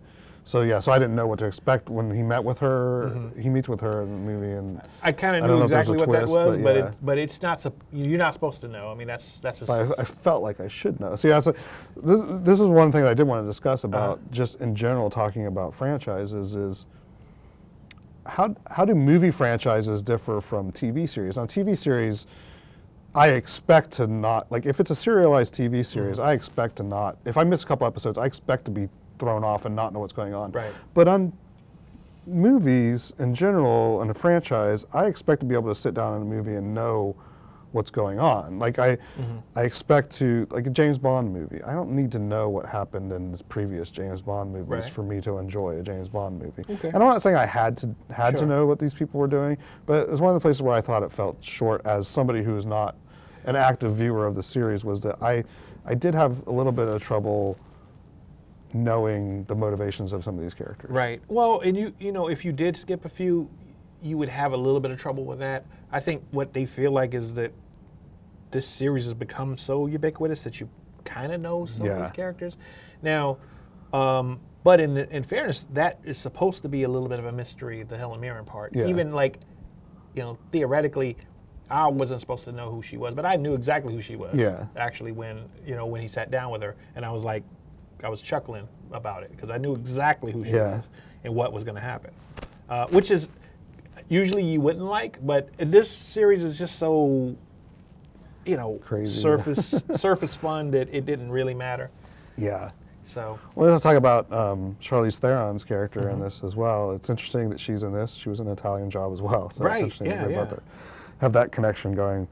So, so I didn't know what to expect when he met with her. He meets with her in the movie. And I kind of knew exactly what that was, but it's not. You're not supposed to know. I mean, I felt like I should know. See, this is one thing that I did want to discuss about just in general talking about franchises is how do movie franchises differ from TV series? Now, TV series, I expect to not, like, if it's a serialized TV series, I expect to not, if I miss a couple episodes, I expect to be thrown off and not know what's going on. But on movies in general and a franchise, I expect to be able to sit down in a movie and know what's going on. Like I expect to, like a James Bond movie, I don't need to know what happened in previous James Bond movies for me to enjoy a James Bond movie. And I'm not saying I had to know what these people were doing, but it was one of the places where I thought it felt short as somebody who is not an active viewer of the series was that I did have a little bit of trouble knowing the motivations of some of these characters. Well, and you know, if you did skip a few, you would have a little bit of trouble with that. I think what they feel like is that this series has become so ubiquitous that you kind of know some of these characters. Now, but in fairness, that is supposed to be a little bit of a mystery, the Helen Mirren part. Even like, you know, theoretically, I wasn't supposed to know who she was, but I knew exactly who she was. Actually, when he sat down with her, and I was like, I was chuckling about it because I knew exactly who she was and what was going to happen, which is usually you wouldn't like, but this series is just so, you know, crazy surface fun that it didn't really matter. So we're going to talk about Charlize Theron's character in this as well. It's interesting that she's in this. She was in an Italian Job as well, so it's interesting to hear about that. Have that connection going.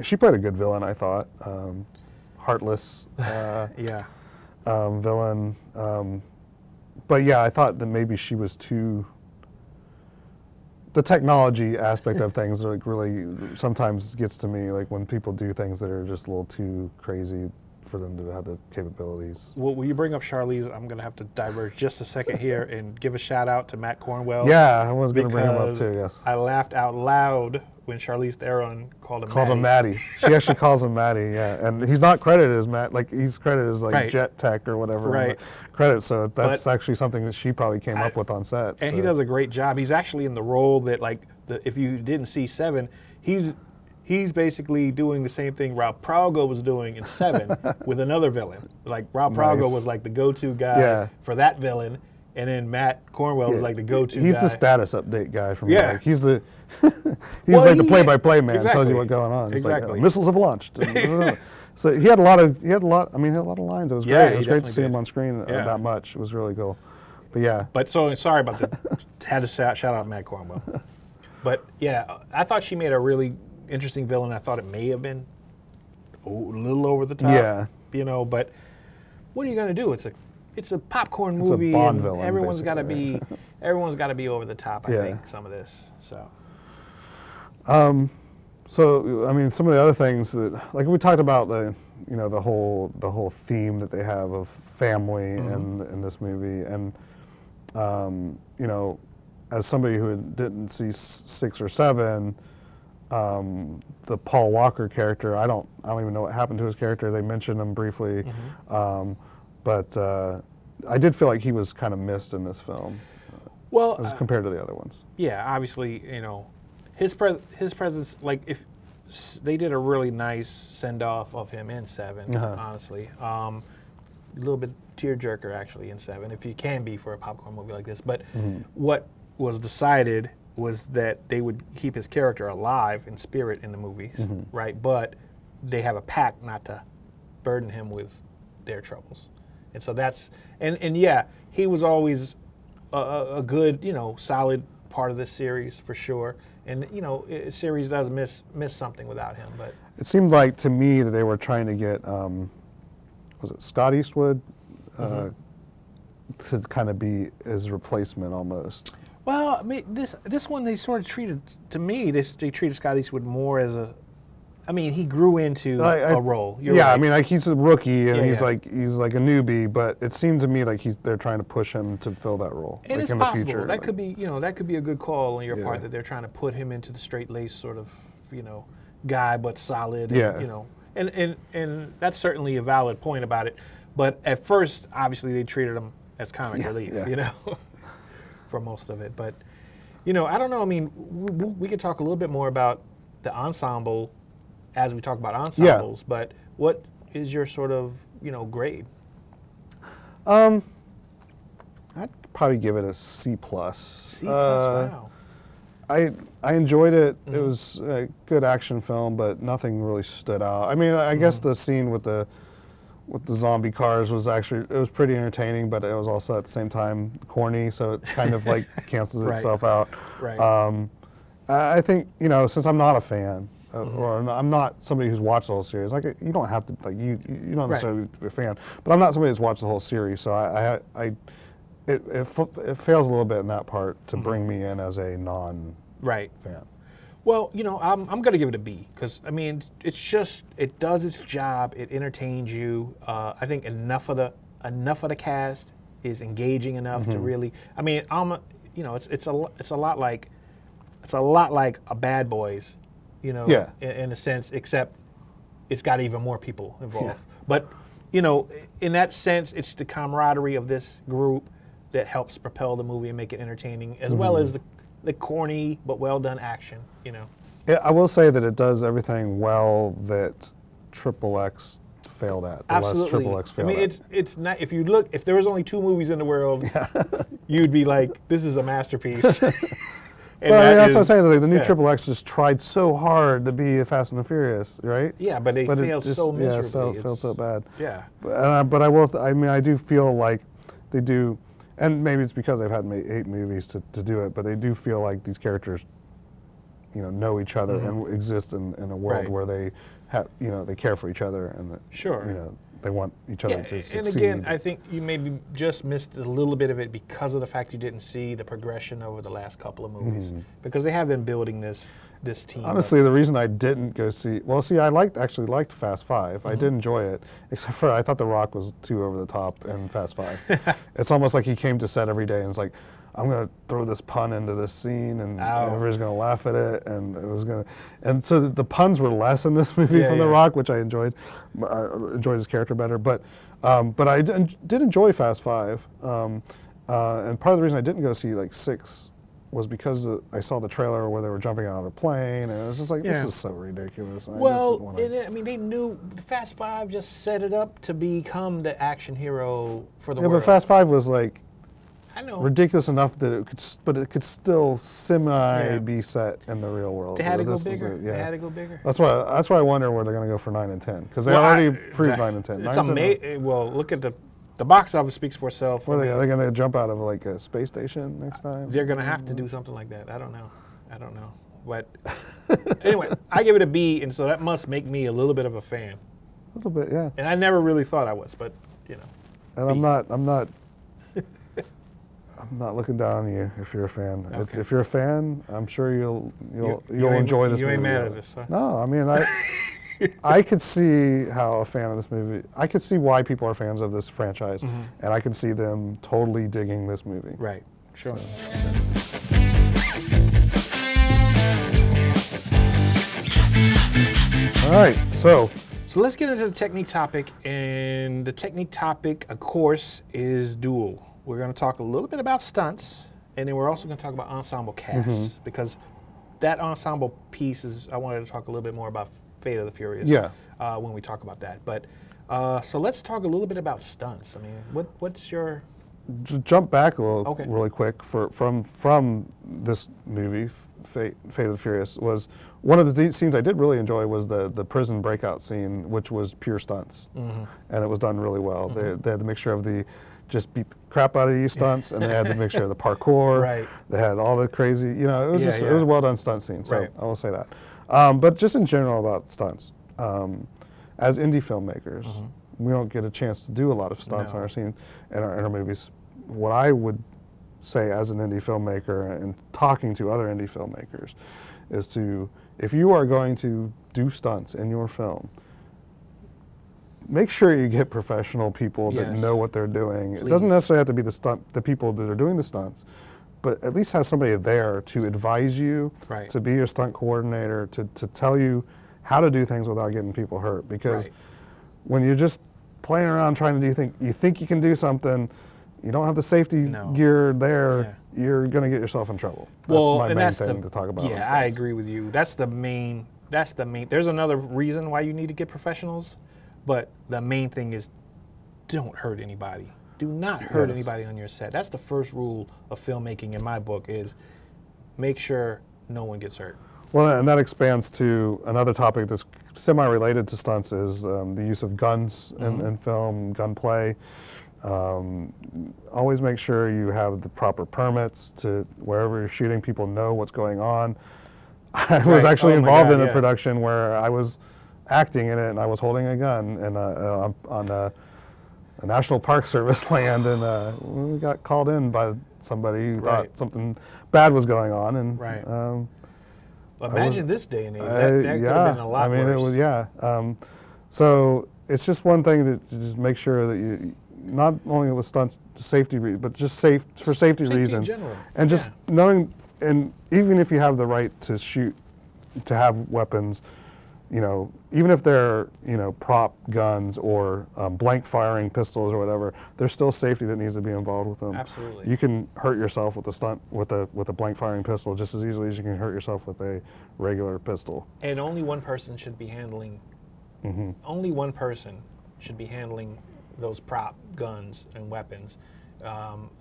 She played a good villain, I thought. Heartless villain. But yeah, I thought that maybe she was too, the technology aspect of things like really sometimes gets to me, like when people do things that are just a little too crazy for them to have the capabilities. Well, will you bring up Charlize? I'm going to have to diverge just a second here and give a shout out to Matt Cornwell. Yeah, I was going to bring him up too, yes. I laughed out loud when Charlize Theron called him Matty. She actually calls him Matty, yeah. And he's not credited as Matt. Like, he's credited as, like, right. Jet Tech or whatever. Right. Credit. So that's actually something that she probably came up with on set. And so. He does a great job. He's actually in the role that, like, if you didn't see Seven, he's basically doing the same thing Rob Prowgo was doing in Seven with another villain. Like, Rob Prowgo was, like, the go-to guy for that villain. And then Matt Cornwell was like the go-to guy. He's the status update guy from like, he's the he's like the play-by-play man, tells you what's going on. Exactly. Like, missiles have launched. So he had a lot of he had a lot of lines. It was great. It was great to see him on screen that much. It was really cool. But But so sorry about that. Had to shout out Matt Cornwell. But yeah, I thought she made a really interesting villain. I thought it may have been a little over the top. Yeah. You know, but what are you gonna do? It's a popcorn movie. It's a Bond villain, everyone's got to be, over the top. I think some of this. So, I mean, some of the other things that, like, we talked about the whole theme that they have of family in this movie, and you know, as somebody who didn't see 6 or 7. The Paul Walker character, I don't even know what happened to his character. They mentioned him briefly. But I did feel like he was kind of missed in this film, well, as compared to the other ones. Yeah, obviously, you know, his presence. Like, if they did a really nice send off of him in Seven, honestly, a little bit tearjerker actually in Seven, if you can be for a popcorn movie like this. But what was decided was that they would keep his character alive in spirit in the movies, right? But they have a pact not to burden him with their troubles. And so that's, and yeah, he was always a good, you know, solid part of this series for sure. And, you know, the series does miss something without him. But it seemed like to me that they were trying to get, was it Scott Eastwood, to kind of be his replacement almost. Well, I mean, this one they sort of treated, to me, they treated Scott Eastwood more as a, I mean, he grew into a role. You're right. I mean, like, he's a rookie and he's like a newbie, but it seemed to me like they're trying to push him to fill that role. And like, it's in possible the future, that could be, you know, that could be a good call on your part, that they're trying to put him into the straight-laced sort of, you know, guy but solid. And, you know, and that's certainly a valid point about it. But at first, obviously, they treated him as comic relief, you know, for most of it. But you know, I don't know. I mean, we could talk a little bit more about the ensemble as we talk about ensembles, but what is your sort of, you know, grade? I'd probably give it a C+. C+, wow. I enjoyed it. It was a good action film, but nothing really stood out. I mean, I guess the scene with the zombie cars was actually, it was pretty entertaining, but it was also at the same time corny, so it kind of like cancels itself out. Right. I think, you know, since I'm not a fan, or I'm not somebody who's watched the whole series. Like, you don't have to, like, you're not necessarily a fan, but I'm not somebody that's watched the whole series. So it fails a little bit in that part to bring me in as a non fan. Well, you know, I'm gonna give it a B, because I mean, it's just, it does its job. It entertains you. I think enough of the cast is engaging enough to really. I mean, you know, it's a lot like a Bad Boys. You know, in a sense, except it's got even more people involved. But, you know, in that sense, it's the camaraderie of this group that helps propel the movie and make it entertaining, as well as the corny but well-done action, you know. Yeah, I will say that it does everything well that XXX failed at. The Absolutely. Less XXX failed I mean, at. It's not, if you look, if there was only 2 movies in the world, you'd be like, this is a masterpiece. And well, that's what I'm saying. Like, the new XXX just tried so hard to be Fast and the Furious, right? Yeah, but they failed so miserably. Yeah, it failed so bad. Yeah. But I will. I mean, I do feel like they do, and maybe it's because they've had 8 movies to do it. But they do feel like these characters, you know each other and exist in a world where they have, you know, they care for each other and that, you know, they want each other to succeed. And again, I think you maybe just missed a little bit of it because of the fact you didn't see the progression over the last couple of movies, because they have been building this team. Honestly, the reason I didn't go see, well, see, I actually liked Fast Five. I did enjoy it, except for I thought The Rock was too over the top in Fast Five. It's almost like he came to set every day and was like, I'm going to throw this pun into this scene, and everybody's going to laugh at it, and it was going to, and so the puns were less in this movie from The Rock, which I enjoyed. I enjoyed his character better, but I did enjoy Fast Five, and part of the reason I didn't go see like Six was because I saw the trailer where they were jumping out of a plane, and it was just like, this is so ridiculous. Well, I mean, they knew Fast Five just set it up to become the action hero for the world. Yeah, but Fast Five was like, ridiculous enough that it could, but it could still be set in the real world. They had to go bigger. They had to go bigger. That's why I wonder where they're going to go for 9 and 10 because they already proved 9 and 10. It's amazing. Well, look at the box office speaks for itself. What are they going to jump out of like a space station next time? They're going to have to do something like that. I don't know. But anyway, I give it a B, and so that must make me a little bit of a fan. A little bit, yeah. And I never really thought I was, but you know. And B. I'm not looking down on you if you're a fan. Okay. If you're a fan, I'm sure you'll enjoy this movie. You ain't mad at this, huh? No, I mean I could see how a fan of this movie, I could see why people are fans of this franchise, and I could see them totally digging this movie. Right, sure. All right, so let's get into the technique topic, and the technique topic, of course, is dual. We're going to talk a little bit about stunts, and then we're also going to talk about ensemble casts, because that ensemble piece is, I wanted to talk a little bit more about Fate of the Furious when we talk about that. But so let's talk a little bit about stunts. I mean, what's your... Jump back a little really quick from this movie, Fate of the Furious, was one of the scenes I did really enjoy was the prison breakout scene, which was pure stunts, and it was done really well. They had the mixture of the just beat the crap out of you stunts, and they had the mixture of the parkour. Right. They had all the crazy, you know, it was a well-done stunt scene, so I will say that. But just in general about stunts, as indie filmmakers, we don't get a chance to do a lot of stunts on our scene and in our movies. What I would say as an indie filmmaker and talking to other indie filmmakers is to, if you are going to do stunts in your film, make sure you get professional people that know what they're doing. Please. It doesn't necessarily have to be the people that are doing the stunts, but at least have somebody there to advise you, to be your stunt coordinator, to tell you how to do things without getting people hurt. Because when you're just playing around trying to do things, you think you can do something, you don't have the safety gear there, you're going to get yourself in trouble. That's my main thing to talk about. Yeah, I agree with you. That's the main. There's another reason why you need to get professionals. But the main thing is, don't hurt anybody. Do not hurt anybody on your set. That's the first rule of filmmaking in my book, is make sure no one gets hurt. Well, and that expands to another topic that's semi-related to stunts, is the use of guns in film, gunplay. Always make sure you have the proper permits to wherever you're shooting, people know what's going on. I was actually involved in a production where I was acting in it, and I was holding a gun and on a National Park Service land, and we got called in by somebody who thought something bad was going on. And imagine this day and age. That could have been a lot worse. I mean, it was so it's just one thing that to just make sure that you, not only with stunts safety, but just for safety reasons, in general. And just knowing, and even if you have the right to shoot, to have weapons. You know, even if they're, you know, prop guns or blank firing pistols or whatever, there's still safety that needs to be involved with them. Absolutely. You can hurt yourself with a stunt with a blank firing pistol just as easily as you can hurt yourself with a regular pistol. And only one person should be handling those prop guns and weapons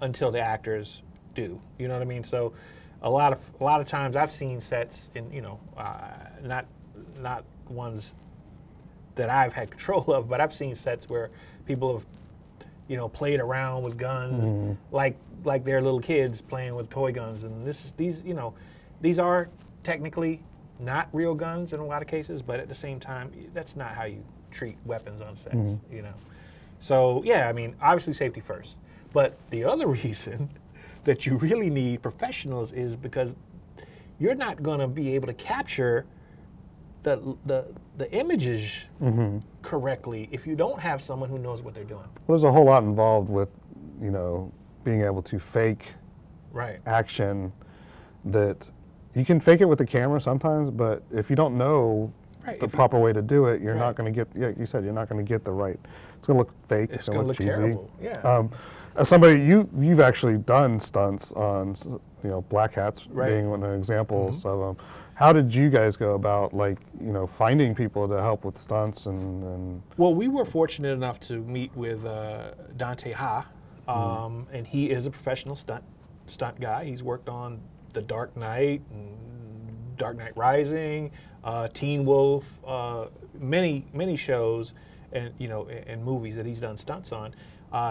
until the actors do. You know what I mean? So a lot of times I've seen sets in, you know, not ones that I've had control of, but I've seen sets where people have, you know, played around with guns, like they're little kids playing with toy guns. And these are technically not real guns in a lot of cases, but at the same time, that's not how you treat weapons on set, you know. So yeah, I mean, obviously safety first. But the other reason that you really need professionals is because you're not gonna be able to capture the images correctly if you don't have someone who knows what they're doing. Well, there's a whole lot involved with, you know, being able to fake right. action that you can fake it with the camera sometimes, but if you don't know right. the proper way to do it, you're right. not going to get, like you said, you're not going to get the right. It's going to look fake. It's going to look cheesy. Terrible. Yeah. As somebody, you've actually done stunts on, you know, Black Hats right. being one of the examples mm-hmm. of them. How did you guys go about, like, you know, finding people to help with stunts and? Well, we were fortunate enough to meet with Dante Ha, and he is a professional stunt guy. He's worked on The Dark Knight, and Dark Knight Rising, Teen Wolf, many shows, and you know, and movies that he's done stunts on.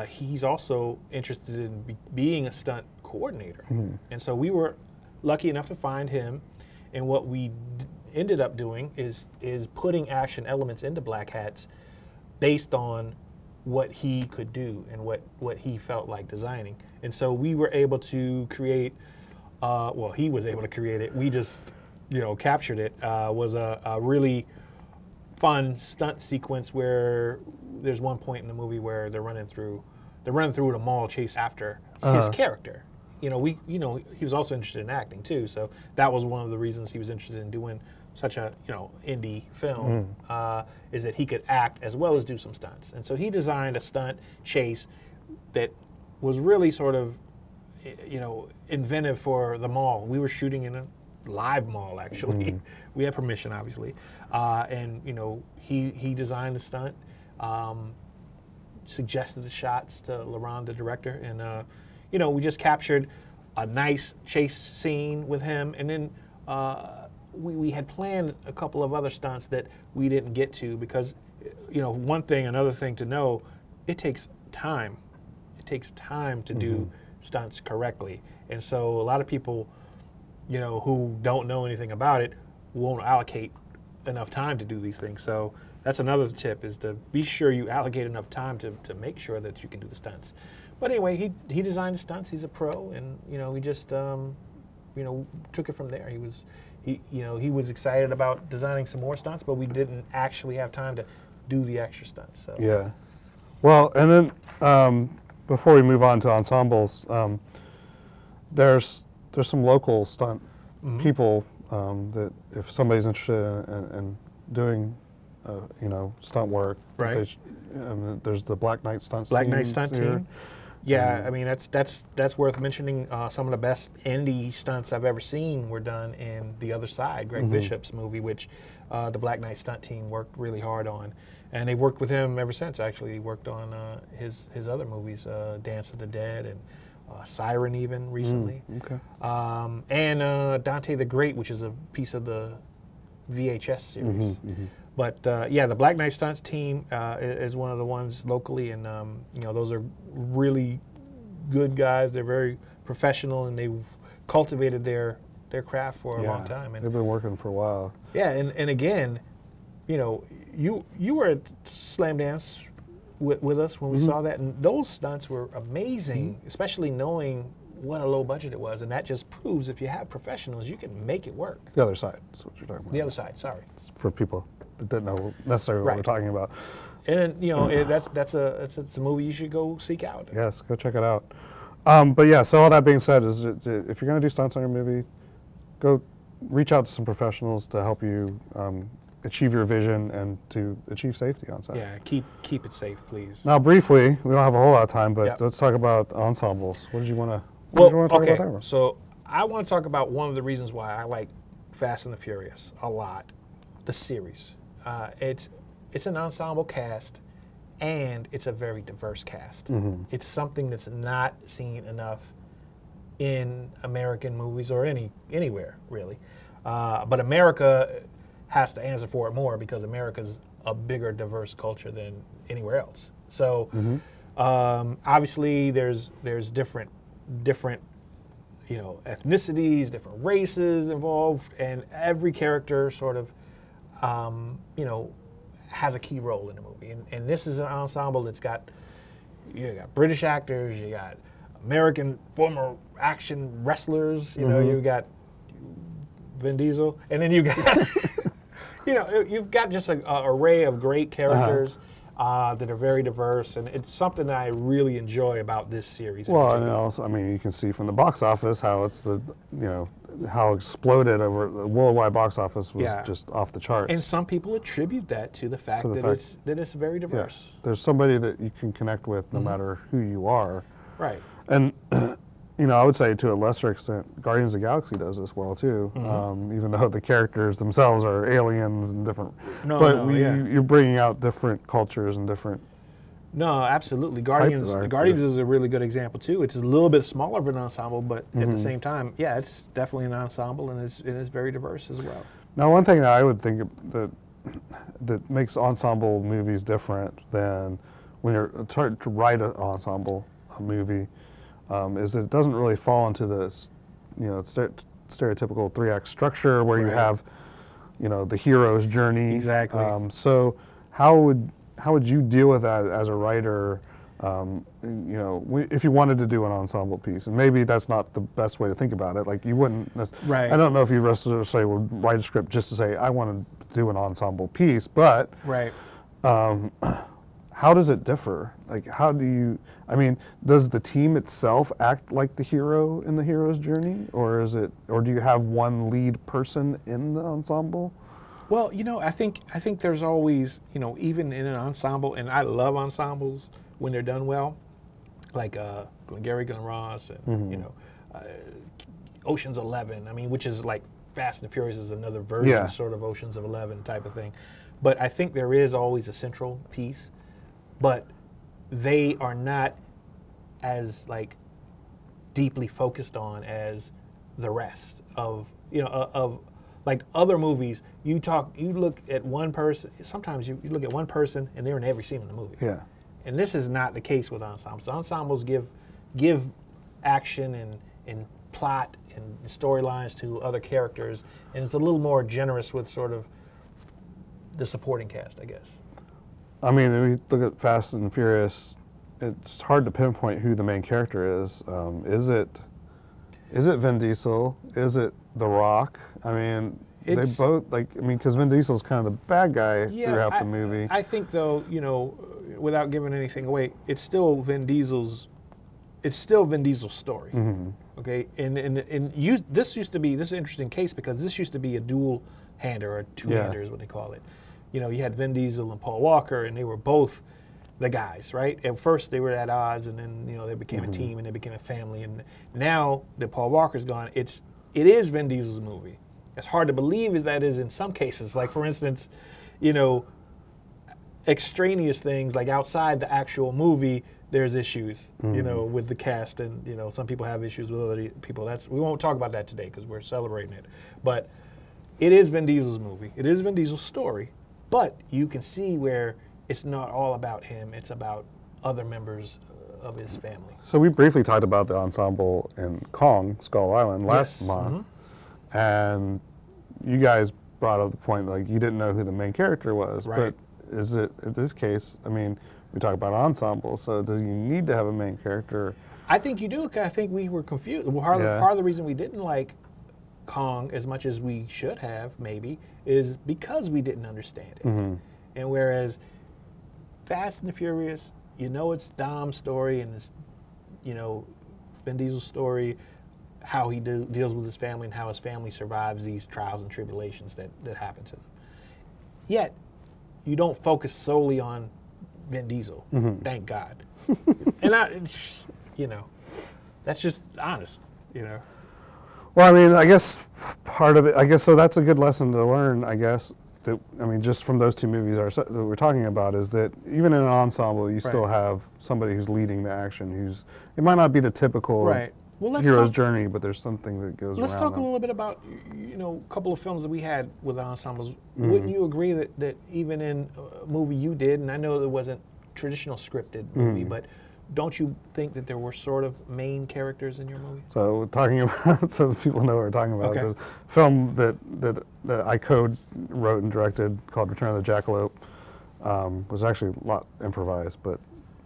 He's also interested in being a stunt coordinator, and so we were lucky enough to find him. And what we ended up doing is putting action elements into Black Hats based on what he could do and what he felt like designing. And so we were able to create, well, he was able to create it. We just, you know, captured it. Was a really fun stunt sequence where there's one point in the movie where they're running through the mall chase after his character. You know, he was also interested in acting too, so that was one of the reasons he was interested in doing such a, you know, indie film, is that he could act as well as do some stunts. And so he designed a stunt chase that was really sort of, you know, inventive for the mall. We were shooting in a live mall, actually. We had permission, obviously. And, you know, he designed the stunt, suggested the shots to LaRon, the director, and you know, we just captured a nice chase scene with him, and then we had planned a couple of other stunts that we didn't get to because, you know, another thing to know, it takes time. It takes time to do stunts correctly, and so a lot of people, you know, who don't know anything about it won't allocate enough time to do these things. So that's another tip, is to be sure you allocate enough time to make sure that you can do the stunts. But anyway, he designed stunts. He's a pro, and you know, we just you know, took it from there. He was excited about designing some more stunts, but we didn't actually have time to do the extra stunts. So yeah, well, and then before we move on to ensembles, there's some local stunt people that if somebody's interested in doing you know, stunt work, right? There's the Black Knight stunt team. Yeah, I mean that's worth mentioning. Some of the best indie stunts I've ever seen were done in The Other Side, Greg Bishop's movie, which the Black Knight stunt team worked really hard on, and they've worked with him ever since. Actually, he worked on his other movies, Dance of the Dead and Siren, even recently. And Dante the Great, which is a piece of the VHS series. But yeah, the Black Knight Stunts team is one of the ones locally, and you know, those are really good guys. They're very professional, and they've cultivated their craft for a long time. And they've been working for a while. Yeah, and again, you know, you were at Slam Dance with us when we saw that, and those stunts were amazing, especially knowing what a low budget it was, and that just proves if you have professionals, you can make it work. The Other Side, that's what you're talking about. The Other Side, sorry. It's for people that didn't know necessarily what we're talking about. And you know, it's a movie you should go seek out. Yes, go check it out. But yeah, so all that being said, is if you're going to do stunts on your movie, go reach out to some professionals to help you achieve your vision and to achieve safety on set. Yeah, keep it safe, please. Now, briefly, we don't have a whole lot of time, but let's talk about ensembles. What did you want to? Well, okay, so I want to talk about one of the reasons why I like Fast and the Furious a lot, the series. It's an ensemble cast, and it's a very diverse cast. It's something that's not seen enough in American movies or anywhere, really. But America has to answer for it more because America's a bigger, diverse culture than anywhere else. So obviously there's different, you know, ethnicities, different races involved, and every character sort of, you know, has a key role in the movie. And this is an ensemble that's got, you got British actors, you got American former action wrestlers, you know, you got Vin Diesel, and then you got, you know, you've got just an array of great characters. that are very diverse, and it's something that I really enjoy about this series. Well, and also, I mean, you can see from the box office how it's the, you know, how exploded over the worldwide box office was just off the charts. And some people attribute that to the fact that it's very diverse. Yeah. There's somebody that you can connect with no matter who you are. Right. And you know, I would say to a lesser extent, Guardians of the Galaxy does this well too. Even though the characters themselves are aliens and different, you're bringing out different cultures and different. No, absolutely. Guardians is a really good example too. It's a little bit smaller of an ensemble, but at the same time, yeah, it's definitely an ensemble, and it's very diverse as well. Now, one thing that I would think that makes ensemble movies different than when you're trying to write an ensemble movie. Is that it doesn't really fall into the, you know, stereotypical three-act structure where you have, you know, the hero's journey. Exactly. So how would you deal with that as a writer, you know, if you wanted to do an ensemble piece? And maybe that's not the best way to think about it. Like, you wouldn't. Right. I don't know if you necessarily would write a script just to say I want to do an ensemble piece, but. Right. How does it differ? Like, how do you, I mean, does the team itself act like the hero in the hero's journey? Or is it, or do you have one lead person in the ensemble? Well, you know, I think there's always, you know, even in an ensemble, and I love ensembles when they're done well, like Glengarry Glen Ross and, you know, Ocean's 11, I mean, which is like Fast and Furious is another version, sort of Ocean's of 11 type of thing. But I think there is always a central piece, but they are not as like deeply focused on as the rest of, you know, of like other movies. You look at one person, sometimes you look at one person and they're in every scene in the movie. Yeah. And this is not the case with ensembles. Ensembles give action and plot and storylines to other characters, and it's a little more generous with sort of the supporting cast, I guess. I mean, if we look at Fast and Furious, it's hard to pinpoint who the main character is. Is it Vin Diesel? Is it The Rock? I mean, they both, like, I mean, because Vin Diesel's kind of the bad guy throughout the movie. I think, though, you know, without giving anything away, it's still Vin Diesel's story. Okay, and this used to be, this is an interesting case because this used to be a dual-hander, or two-hander is what they call it. You know, you had Vin Diesel and Paul Walker, and they were both the guys, right? At first, they were at odds, and then, you know, they became a team, and they became a family. And now that Paul Walker's gone, it is Vin Diesel's movie. It's hard to believe as that is in some cases. Like, for instance, you know, extraneous things, like outside the actual movie, there's issues, you know, with the cast. And, you know, some people have issues with other people. We won't talk about that today because we're celebrating it. But it is Vin Diesel's movie. It is Vin Diesel's story. But you can see where it's not all about him. It's about other members of his family. So we briefly talked about the ensemble in Kong, Skull Island, last month. And you guys brought up the point, like, you didn't know who the main character was. Right. But is it, in this case, I mean, we talk about ensemble, so do you need to have a main character? I think you do. I think we were confused. Well, part of the reason we didn't like Kong as much as we should have, maybe, is because we didn't understand it. And whereas Fast and the Furious, you know, it's Dom's story and it's, you know, Vin Diesel's story, how he deals with his family and how his family survives these trials and tribulations that happen to them. Yet, you don't focus solely on Vin Diesel, thank God. And you know, that's just honest, you know. Well, I mean, I guess part of it, I guess, so that's a good lesson to learn, I guess, that, I mean, just from those two movies that we're talking about, is that even in an ensemble, you still have somebody who's leading the action, who's, it might not be the typical hero's journey, but there's something that goes around. Let's talk a little bit about, you know, a couple of films that we had with ensembles. Wouldn't you agree that even in a movie you did, and I know it wasn't traditional scripted movie, but don't you think that there were sort of main characters in your movie? So we're talking about, so people know what we're talking about. Okay. There's a film that I co-wrote and directed called Return of the Jackalope. Was actually a lot improvised, but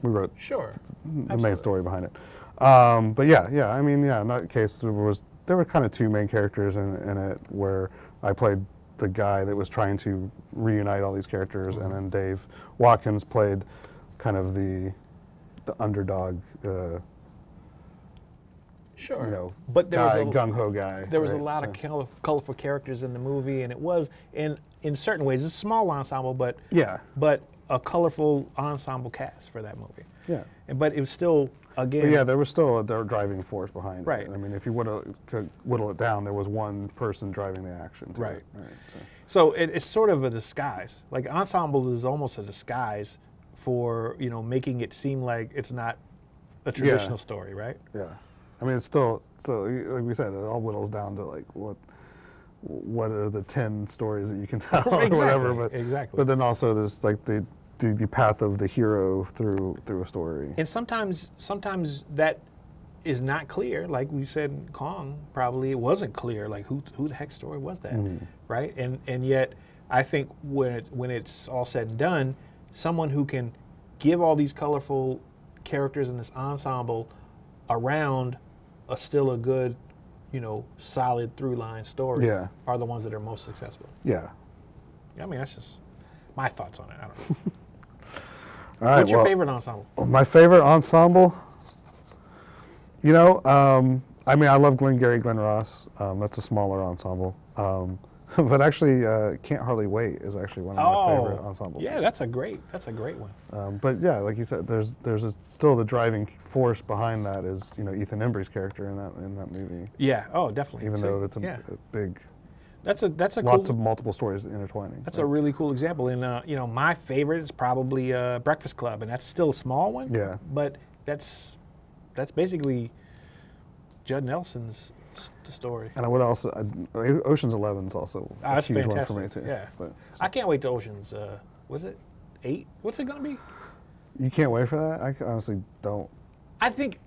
we wrote the main story behind it. But yeah, I mean, in that case, there were kind of two main characters in it, where I played the guy that was trying to reunite all these characters, and then Dave Watkins played kind of the underdog. Sure, you know, but there was a gung-ho guy. There was a lot of colorful characters in the movie, and it was in certain ways a small ensemble, but yeah, but a colorful ensemble cast for that movie. Yeah, but it was still again. But yeah, there was still a driving force behind it. Right. I mean, if you could whittle it down, there was one person driving the action. Right. It. Right. So it's sort of a disguise. Like ensemble is almost a disguise for making it seem like it's not a traditional story, right? Yeah. I mean, it's still, so like we said, it all whittles down to like what are the 10 stories that you can tell or whatever. But, but then also there's like the path of the hero through a story. And sometimes that is not clear. Like we said, Kong probably it wasn't clear. Like who the heck story was that, right? And yet I think when it's all said and done, someone who can give all these colorful characters in this ensemble around a still a good, solid through-line story are the ones that are most successful. Yeah. I mean, that's just my thoughts on it. I don't know. All right, what's your favorite ensemble? My favorite ensemble? I mean, I love Glengarry Glen Ross. That's a smaller ensemble. But actually, Can't Hardly Wait is actually one of my favorite ensembles. Yeah, that's a great one. But yeah, like you said, there's still the driving force behind that is Ethan Embry's character in that movie. Yeah, definitely. Even though that's a big. That's a lots cool, of multiple stories intertwining. That's a really cool example. And my favorite is probably Breakfast Club, and that's still a small one. Yeah. But that's basically Judd Nelson's story. And I would also Ocean's 11's also a huge fantastic. One for me too. Yeah, but, I can't wait to Ocean's. Was it 8? What's it gonna be? You can't wait for that? I honestly don't. I think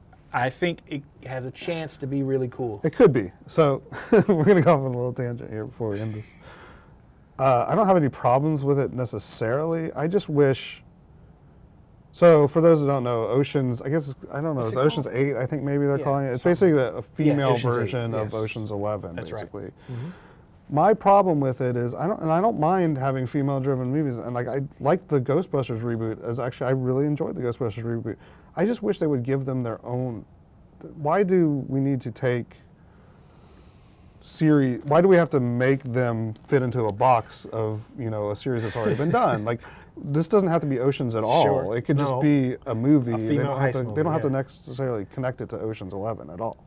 it has a chance to be really cool. It could be. So we're gonna go off on a little tangent here before we end this. I don't have any problems with it necessarily. I just wish. So for those who don't know, Ocean's, I guess, I don't know, it's Ocean's 8, I think maybe they're calling it. It's basically a female version of Ocean's 11, basically. Right. My problem with it is, I don't mind having female-driven movies, and like I like the Ghostbusters reboot, I really enjoyed the Ghostbusters reboot. I just wish they would give them their own, why do we need to take series, why do we have to make them fit into a box of, a series that's already been done? Like. This doesn't have to be Ocean's at all. Sure. It could just be a movie. They don't have to, necessarily connect it to Ocean's 11 at all.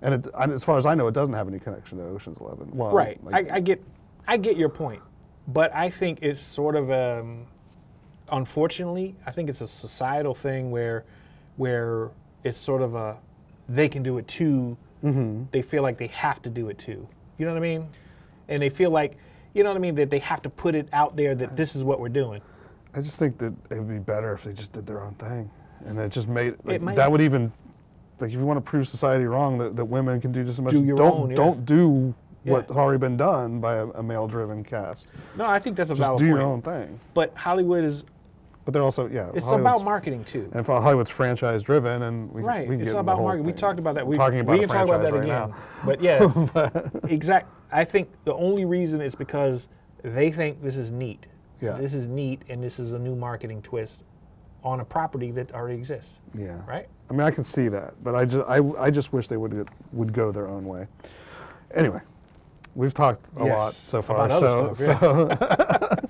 And as far as I know, it doesn't have any connection to Ocean's 11. Well, right. Like, I get your point, but I think it's sort of unfortunately, I think it's a societal thing where it's sort of a they can do it too. They feel like they have to do it too. You know what I mean? And they feel like that they have to put it out there that this is what we're doing. I just think that it would be better if they just did their own thing, and it just made that would even if you want to prove society wrong that women can do just as much. Do your own, don't do what's already been done by a male-driven cast. No, I think that's a valid point. Just do your own thing. But Hollywood is. But they're also It's about marketing too. And Hollywood's franchise-driven, and we can it's get about marketing. We talked about that. We can talk about that again. Now. But yeah, exactly. I think the only reason is because they think this is neat. Yeah. This is neat, and this is a new marketing twist on a property that already exists. Yeah. Right? I mean, I can see that, but I just wish they would go their own way. Anyway, we've talked a lot so far. About other stuff,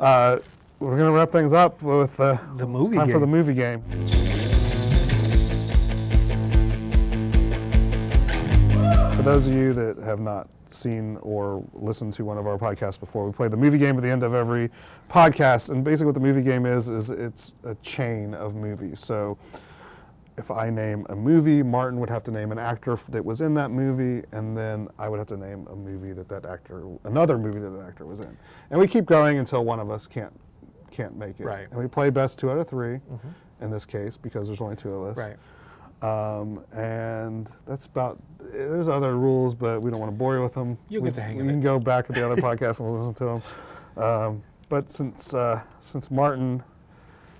yeah. We're going to wrap things up with the movie game. It's time for the movie game. For those of you that have not seen or listened to one of our podcasts before, we play the movie game at the end of every podcast, and basically what the movie game is it's a chain of movies. So if I name a movie, Martin would have to name an actor that was in that movie, and then I would have to name a movie another movie that that actor was in. And we keep going until one of us can't make it. Right. And we play best 2 out of 3 in this case, because there's only 2 of us. Right. And that's about. There's other rules, but we don't want to bore you with them. We get the hang of it. You can go back to the other podcasts and listen to them. But since Martin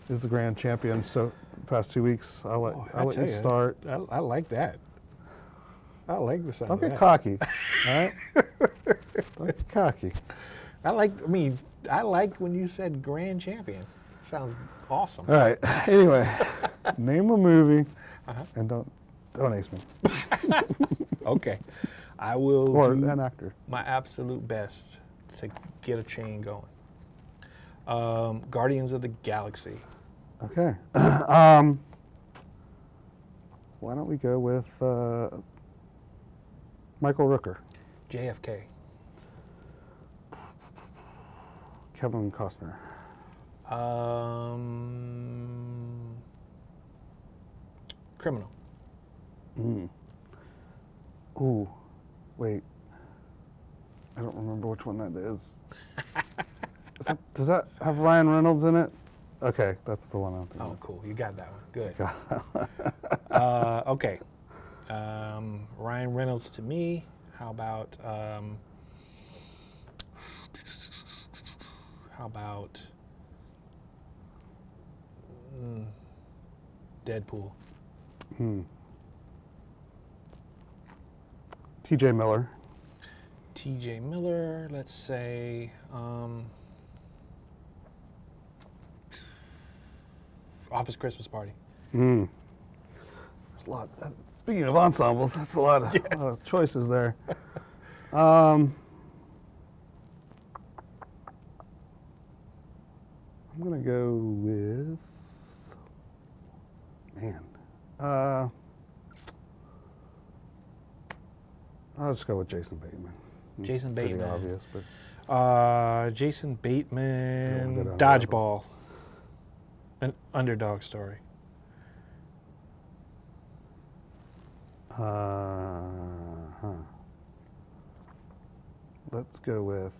is the grand champion, so the past 2 weeks, I'll let you start. I like that. I like this. Don't get cocky. All right. Don't get cocky. I like when you said grand champion. Sounds awesome. All right. Anyway, name a movie and don't ace me. Okay. I will do an actor. My absolute best to get a chain going. Guardians of the Galaxy. Okay. Why don't we go with Michael Rooker? JFK. Kevin Costner. Criminal. Mm. Ooh, wait. I don't remember which one that is. Does that have Ryan Reynolds in it? Okay, that's the one I'm thinking. Oh, cool. You got that one. Good. Okay. Ryan Reynolds to me. How about... Deadpool. Hmm. T.J. Miller. T.J. Miller, let's say... Office Christmas Party. Hmm. There's a lot. Speaking of ensembles, that's a lot of choices there. I'm gonna go with... Man. I'll just go with Jason Bateman. Jason Bateman. Pretty obvious, but... Jason Bateman... Dodgeball. An underdog story. Let's go with...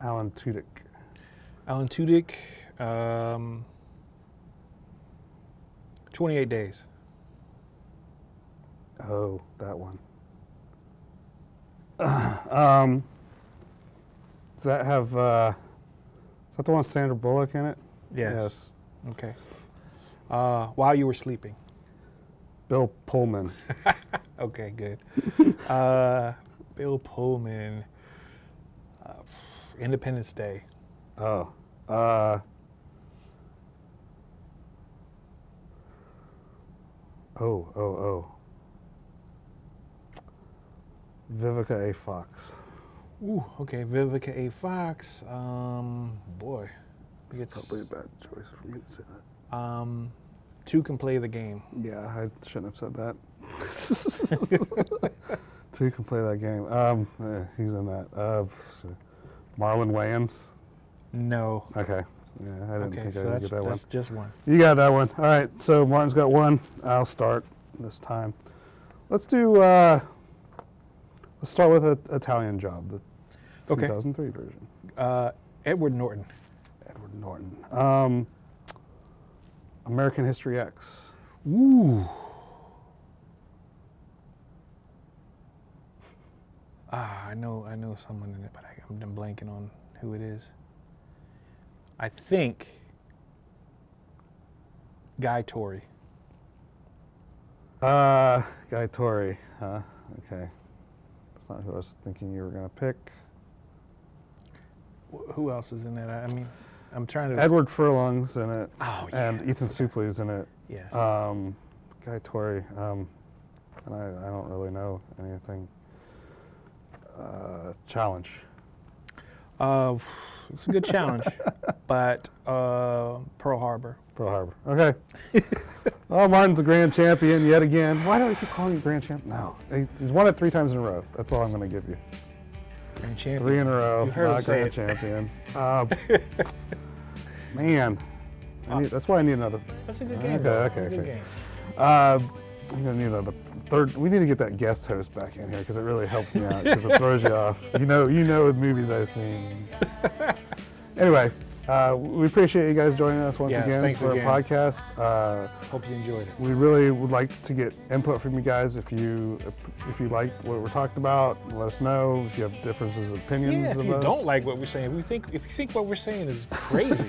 Alan Tudyk. Alan Tudyk, 28 Days. Oh, that one. Does that have, is that the one with Sandra Bullock in it? Yes. Yes. Okay. While You Were Sleeping. Bill Pullman. Okay, good. Bill Pullman. Independence Day. Oh. Vivica A. Fox. Ooh, okay, Vivica A. Fox. Boy. It's probably a bad choice for me to say that. Two Can Play the Game. Yeah, I shouldn't have said that. Two Can Play That Game. He's in that. Marlon Wayans? No. Okay. Yeah, I didn't think I would get that one. That's just one. You got that one. All right, so Martin's got one. I'll start this time. Let's do, let's start with an Italian Job, the 2003 version. Edward Norton. Edward Norton. American History X. Ooh. Ah, I know someone in it, but I'm blanking on who it is. I think Guy Torre. Guy Torre, huh? Okay. That's not who I was thinking you were going to pick. Who else is in it? I mean, I'm trying to... Edward Furlong's in it. Oh, yeah. And Ethan Suplee's in it. Yes. Guy Torre. And I don't really know anything. Challenge. It's a good challenge, but Pearl Harbor. Pearl Harbor. Okay. Oh, Martin's a grand champion yet again. Why do I keep calling you grand champion? No, he's won it 3 times in a row. That's all I'm going to give you. Grand champion. 3 in a row. You heard not grand champion. Man, that's why I need another. That's a good game. Okay. I'm gonna need another third. We need to get that guest host back in here because it really helps me out because it throws you off. You know, with movies I've seen. Anyway, we appreciate you guys joining us once again for our podcast. Hope you enjoyed it. We really would like to get input from you guys. If you like what we're talking about, let us know. If you have differences of opinions, yeah. If you don't like what we're saying, if you think what we're saying is crazy,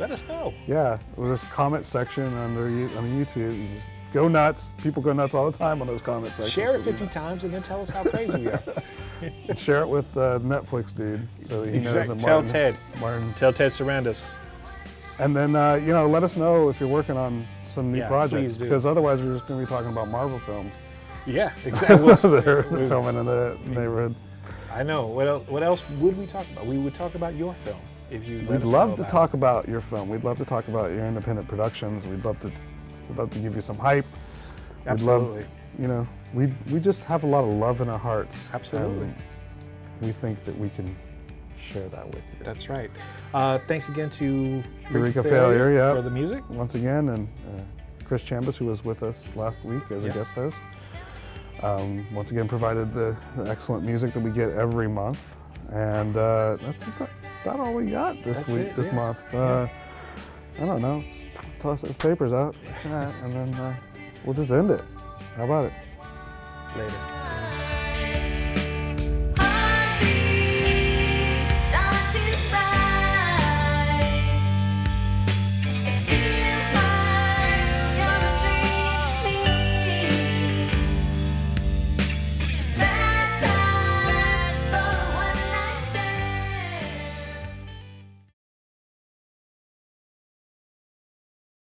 let us know. Yeah, there's a comment section on YouTube. You just go nuts. People go nuts all the time on those comments. Share it 50 times and then tell us how crazy we are. Share it with Netflix, dude. So he knows that Martin, tell Ted Sarandos. And then, you know, let us know if you're working on some new projects, because otherwise we're just going to be talking about Marvel films. Yeah, exactly. They're filming in the neighborhood. I know. What else would we talk about? We would talk about your film. If you We'd love to talk about your film. We'd love to talk about your independent productions. We'd love to give you some hype. Absolutely. We'd love, you know, we just have a lot of love in our hearts. Absolutely. We think that we can share that with you. That's right. Thanks again to Eureka Failure for the music. Once again, and Chris Chambers, who was with us last week as a guest host. Once again, provided the excellent music that we get every month. And that's about all we got this month. I don't know. Toss those papers out. And then we'll just end it. How about it? Later.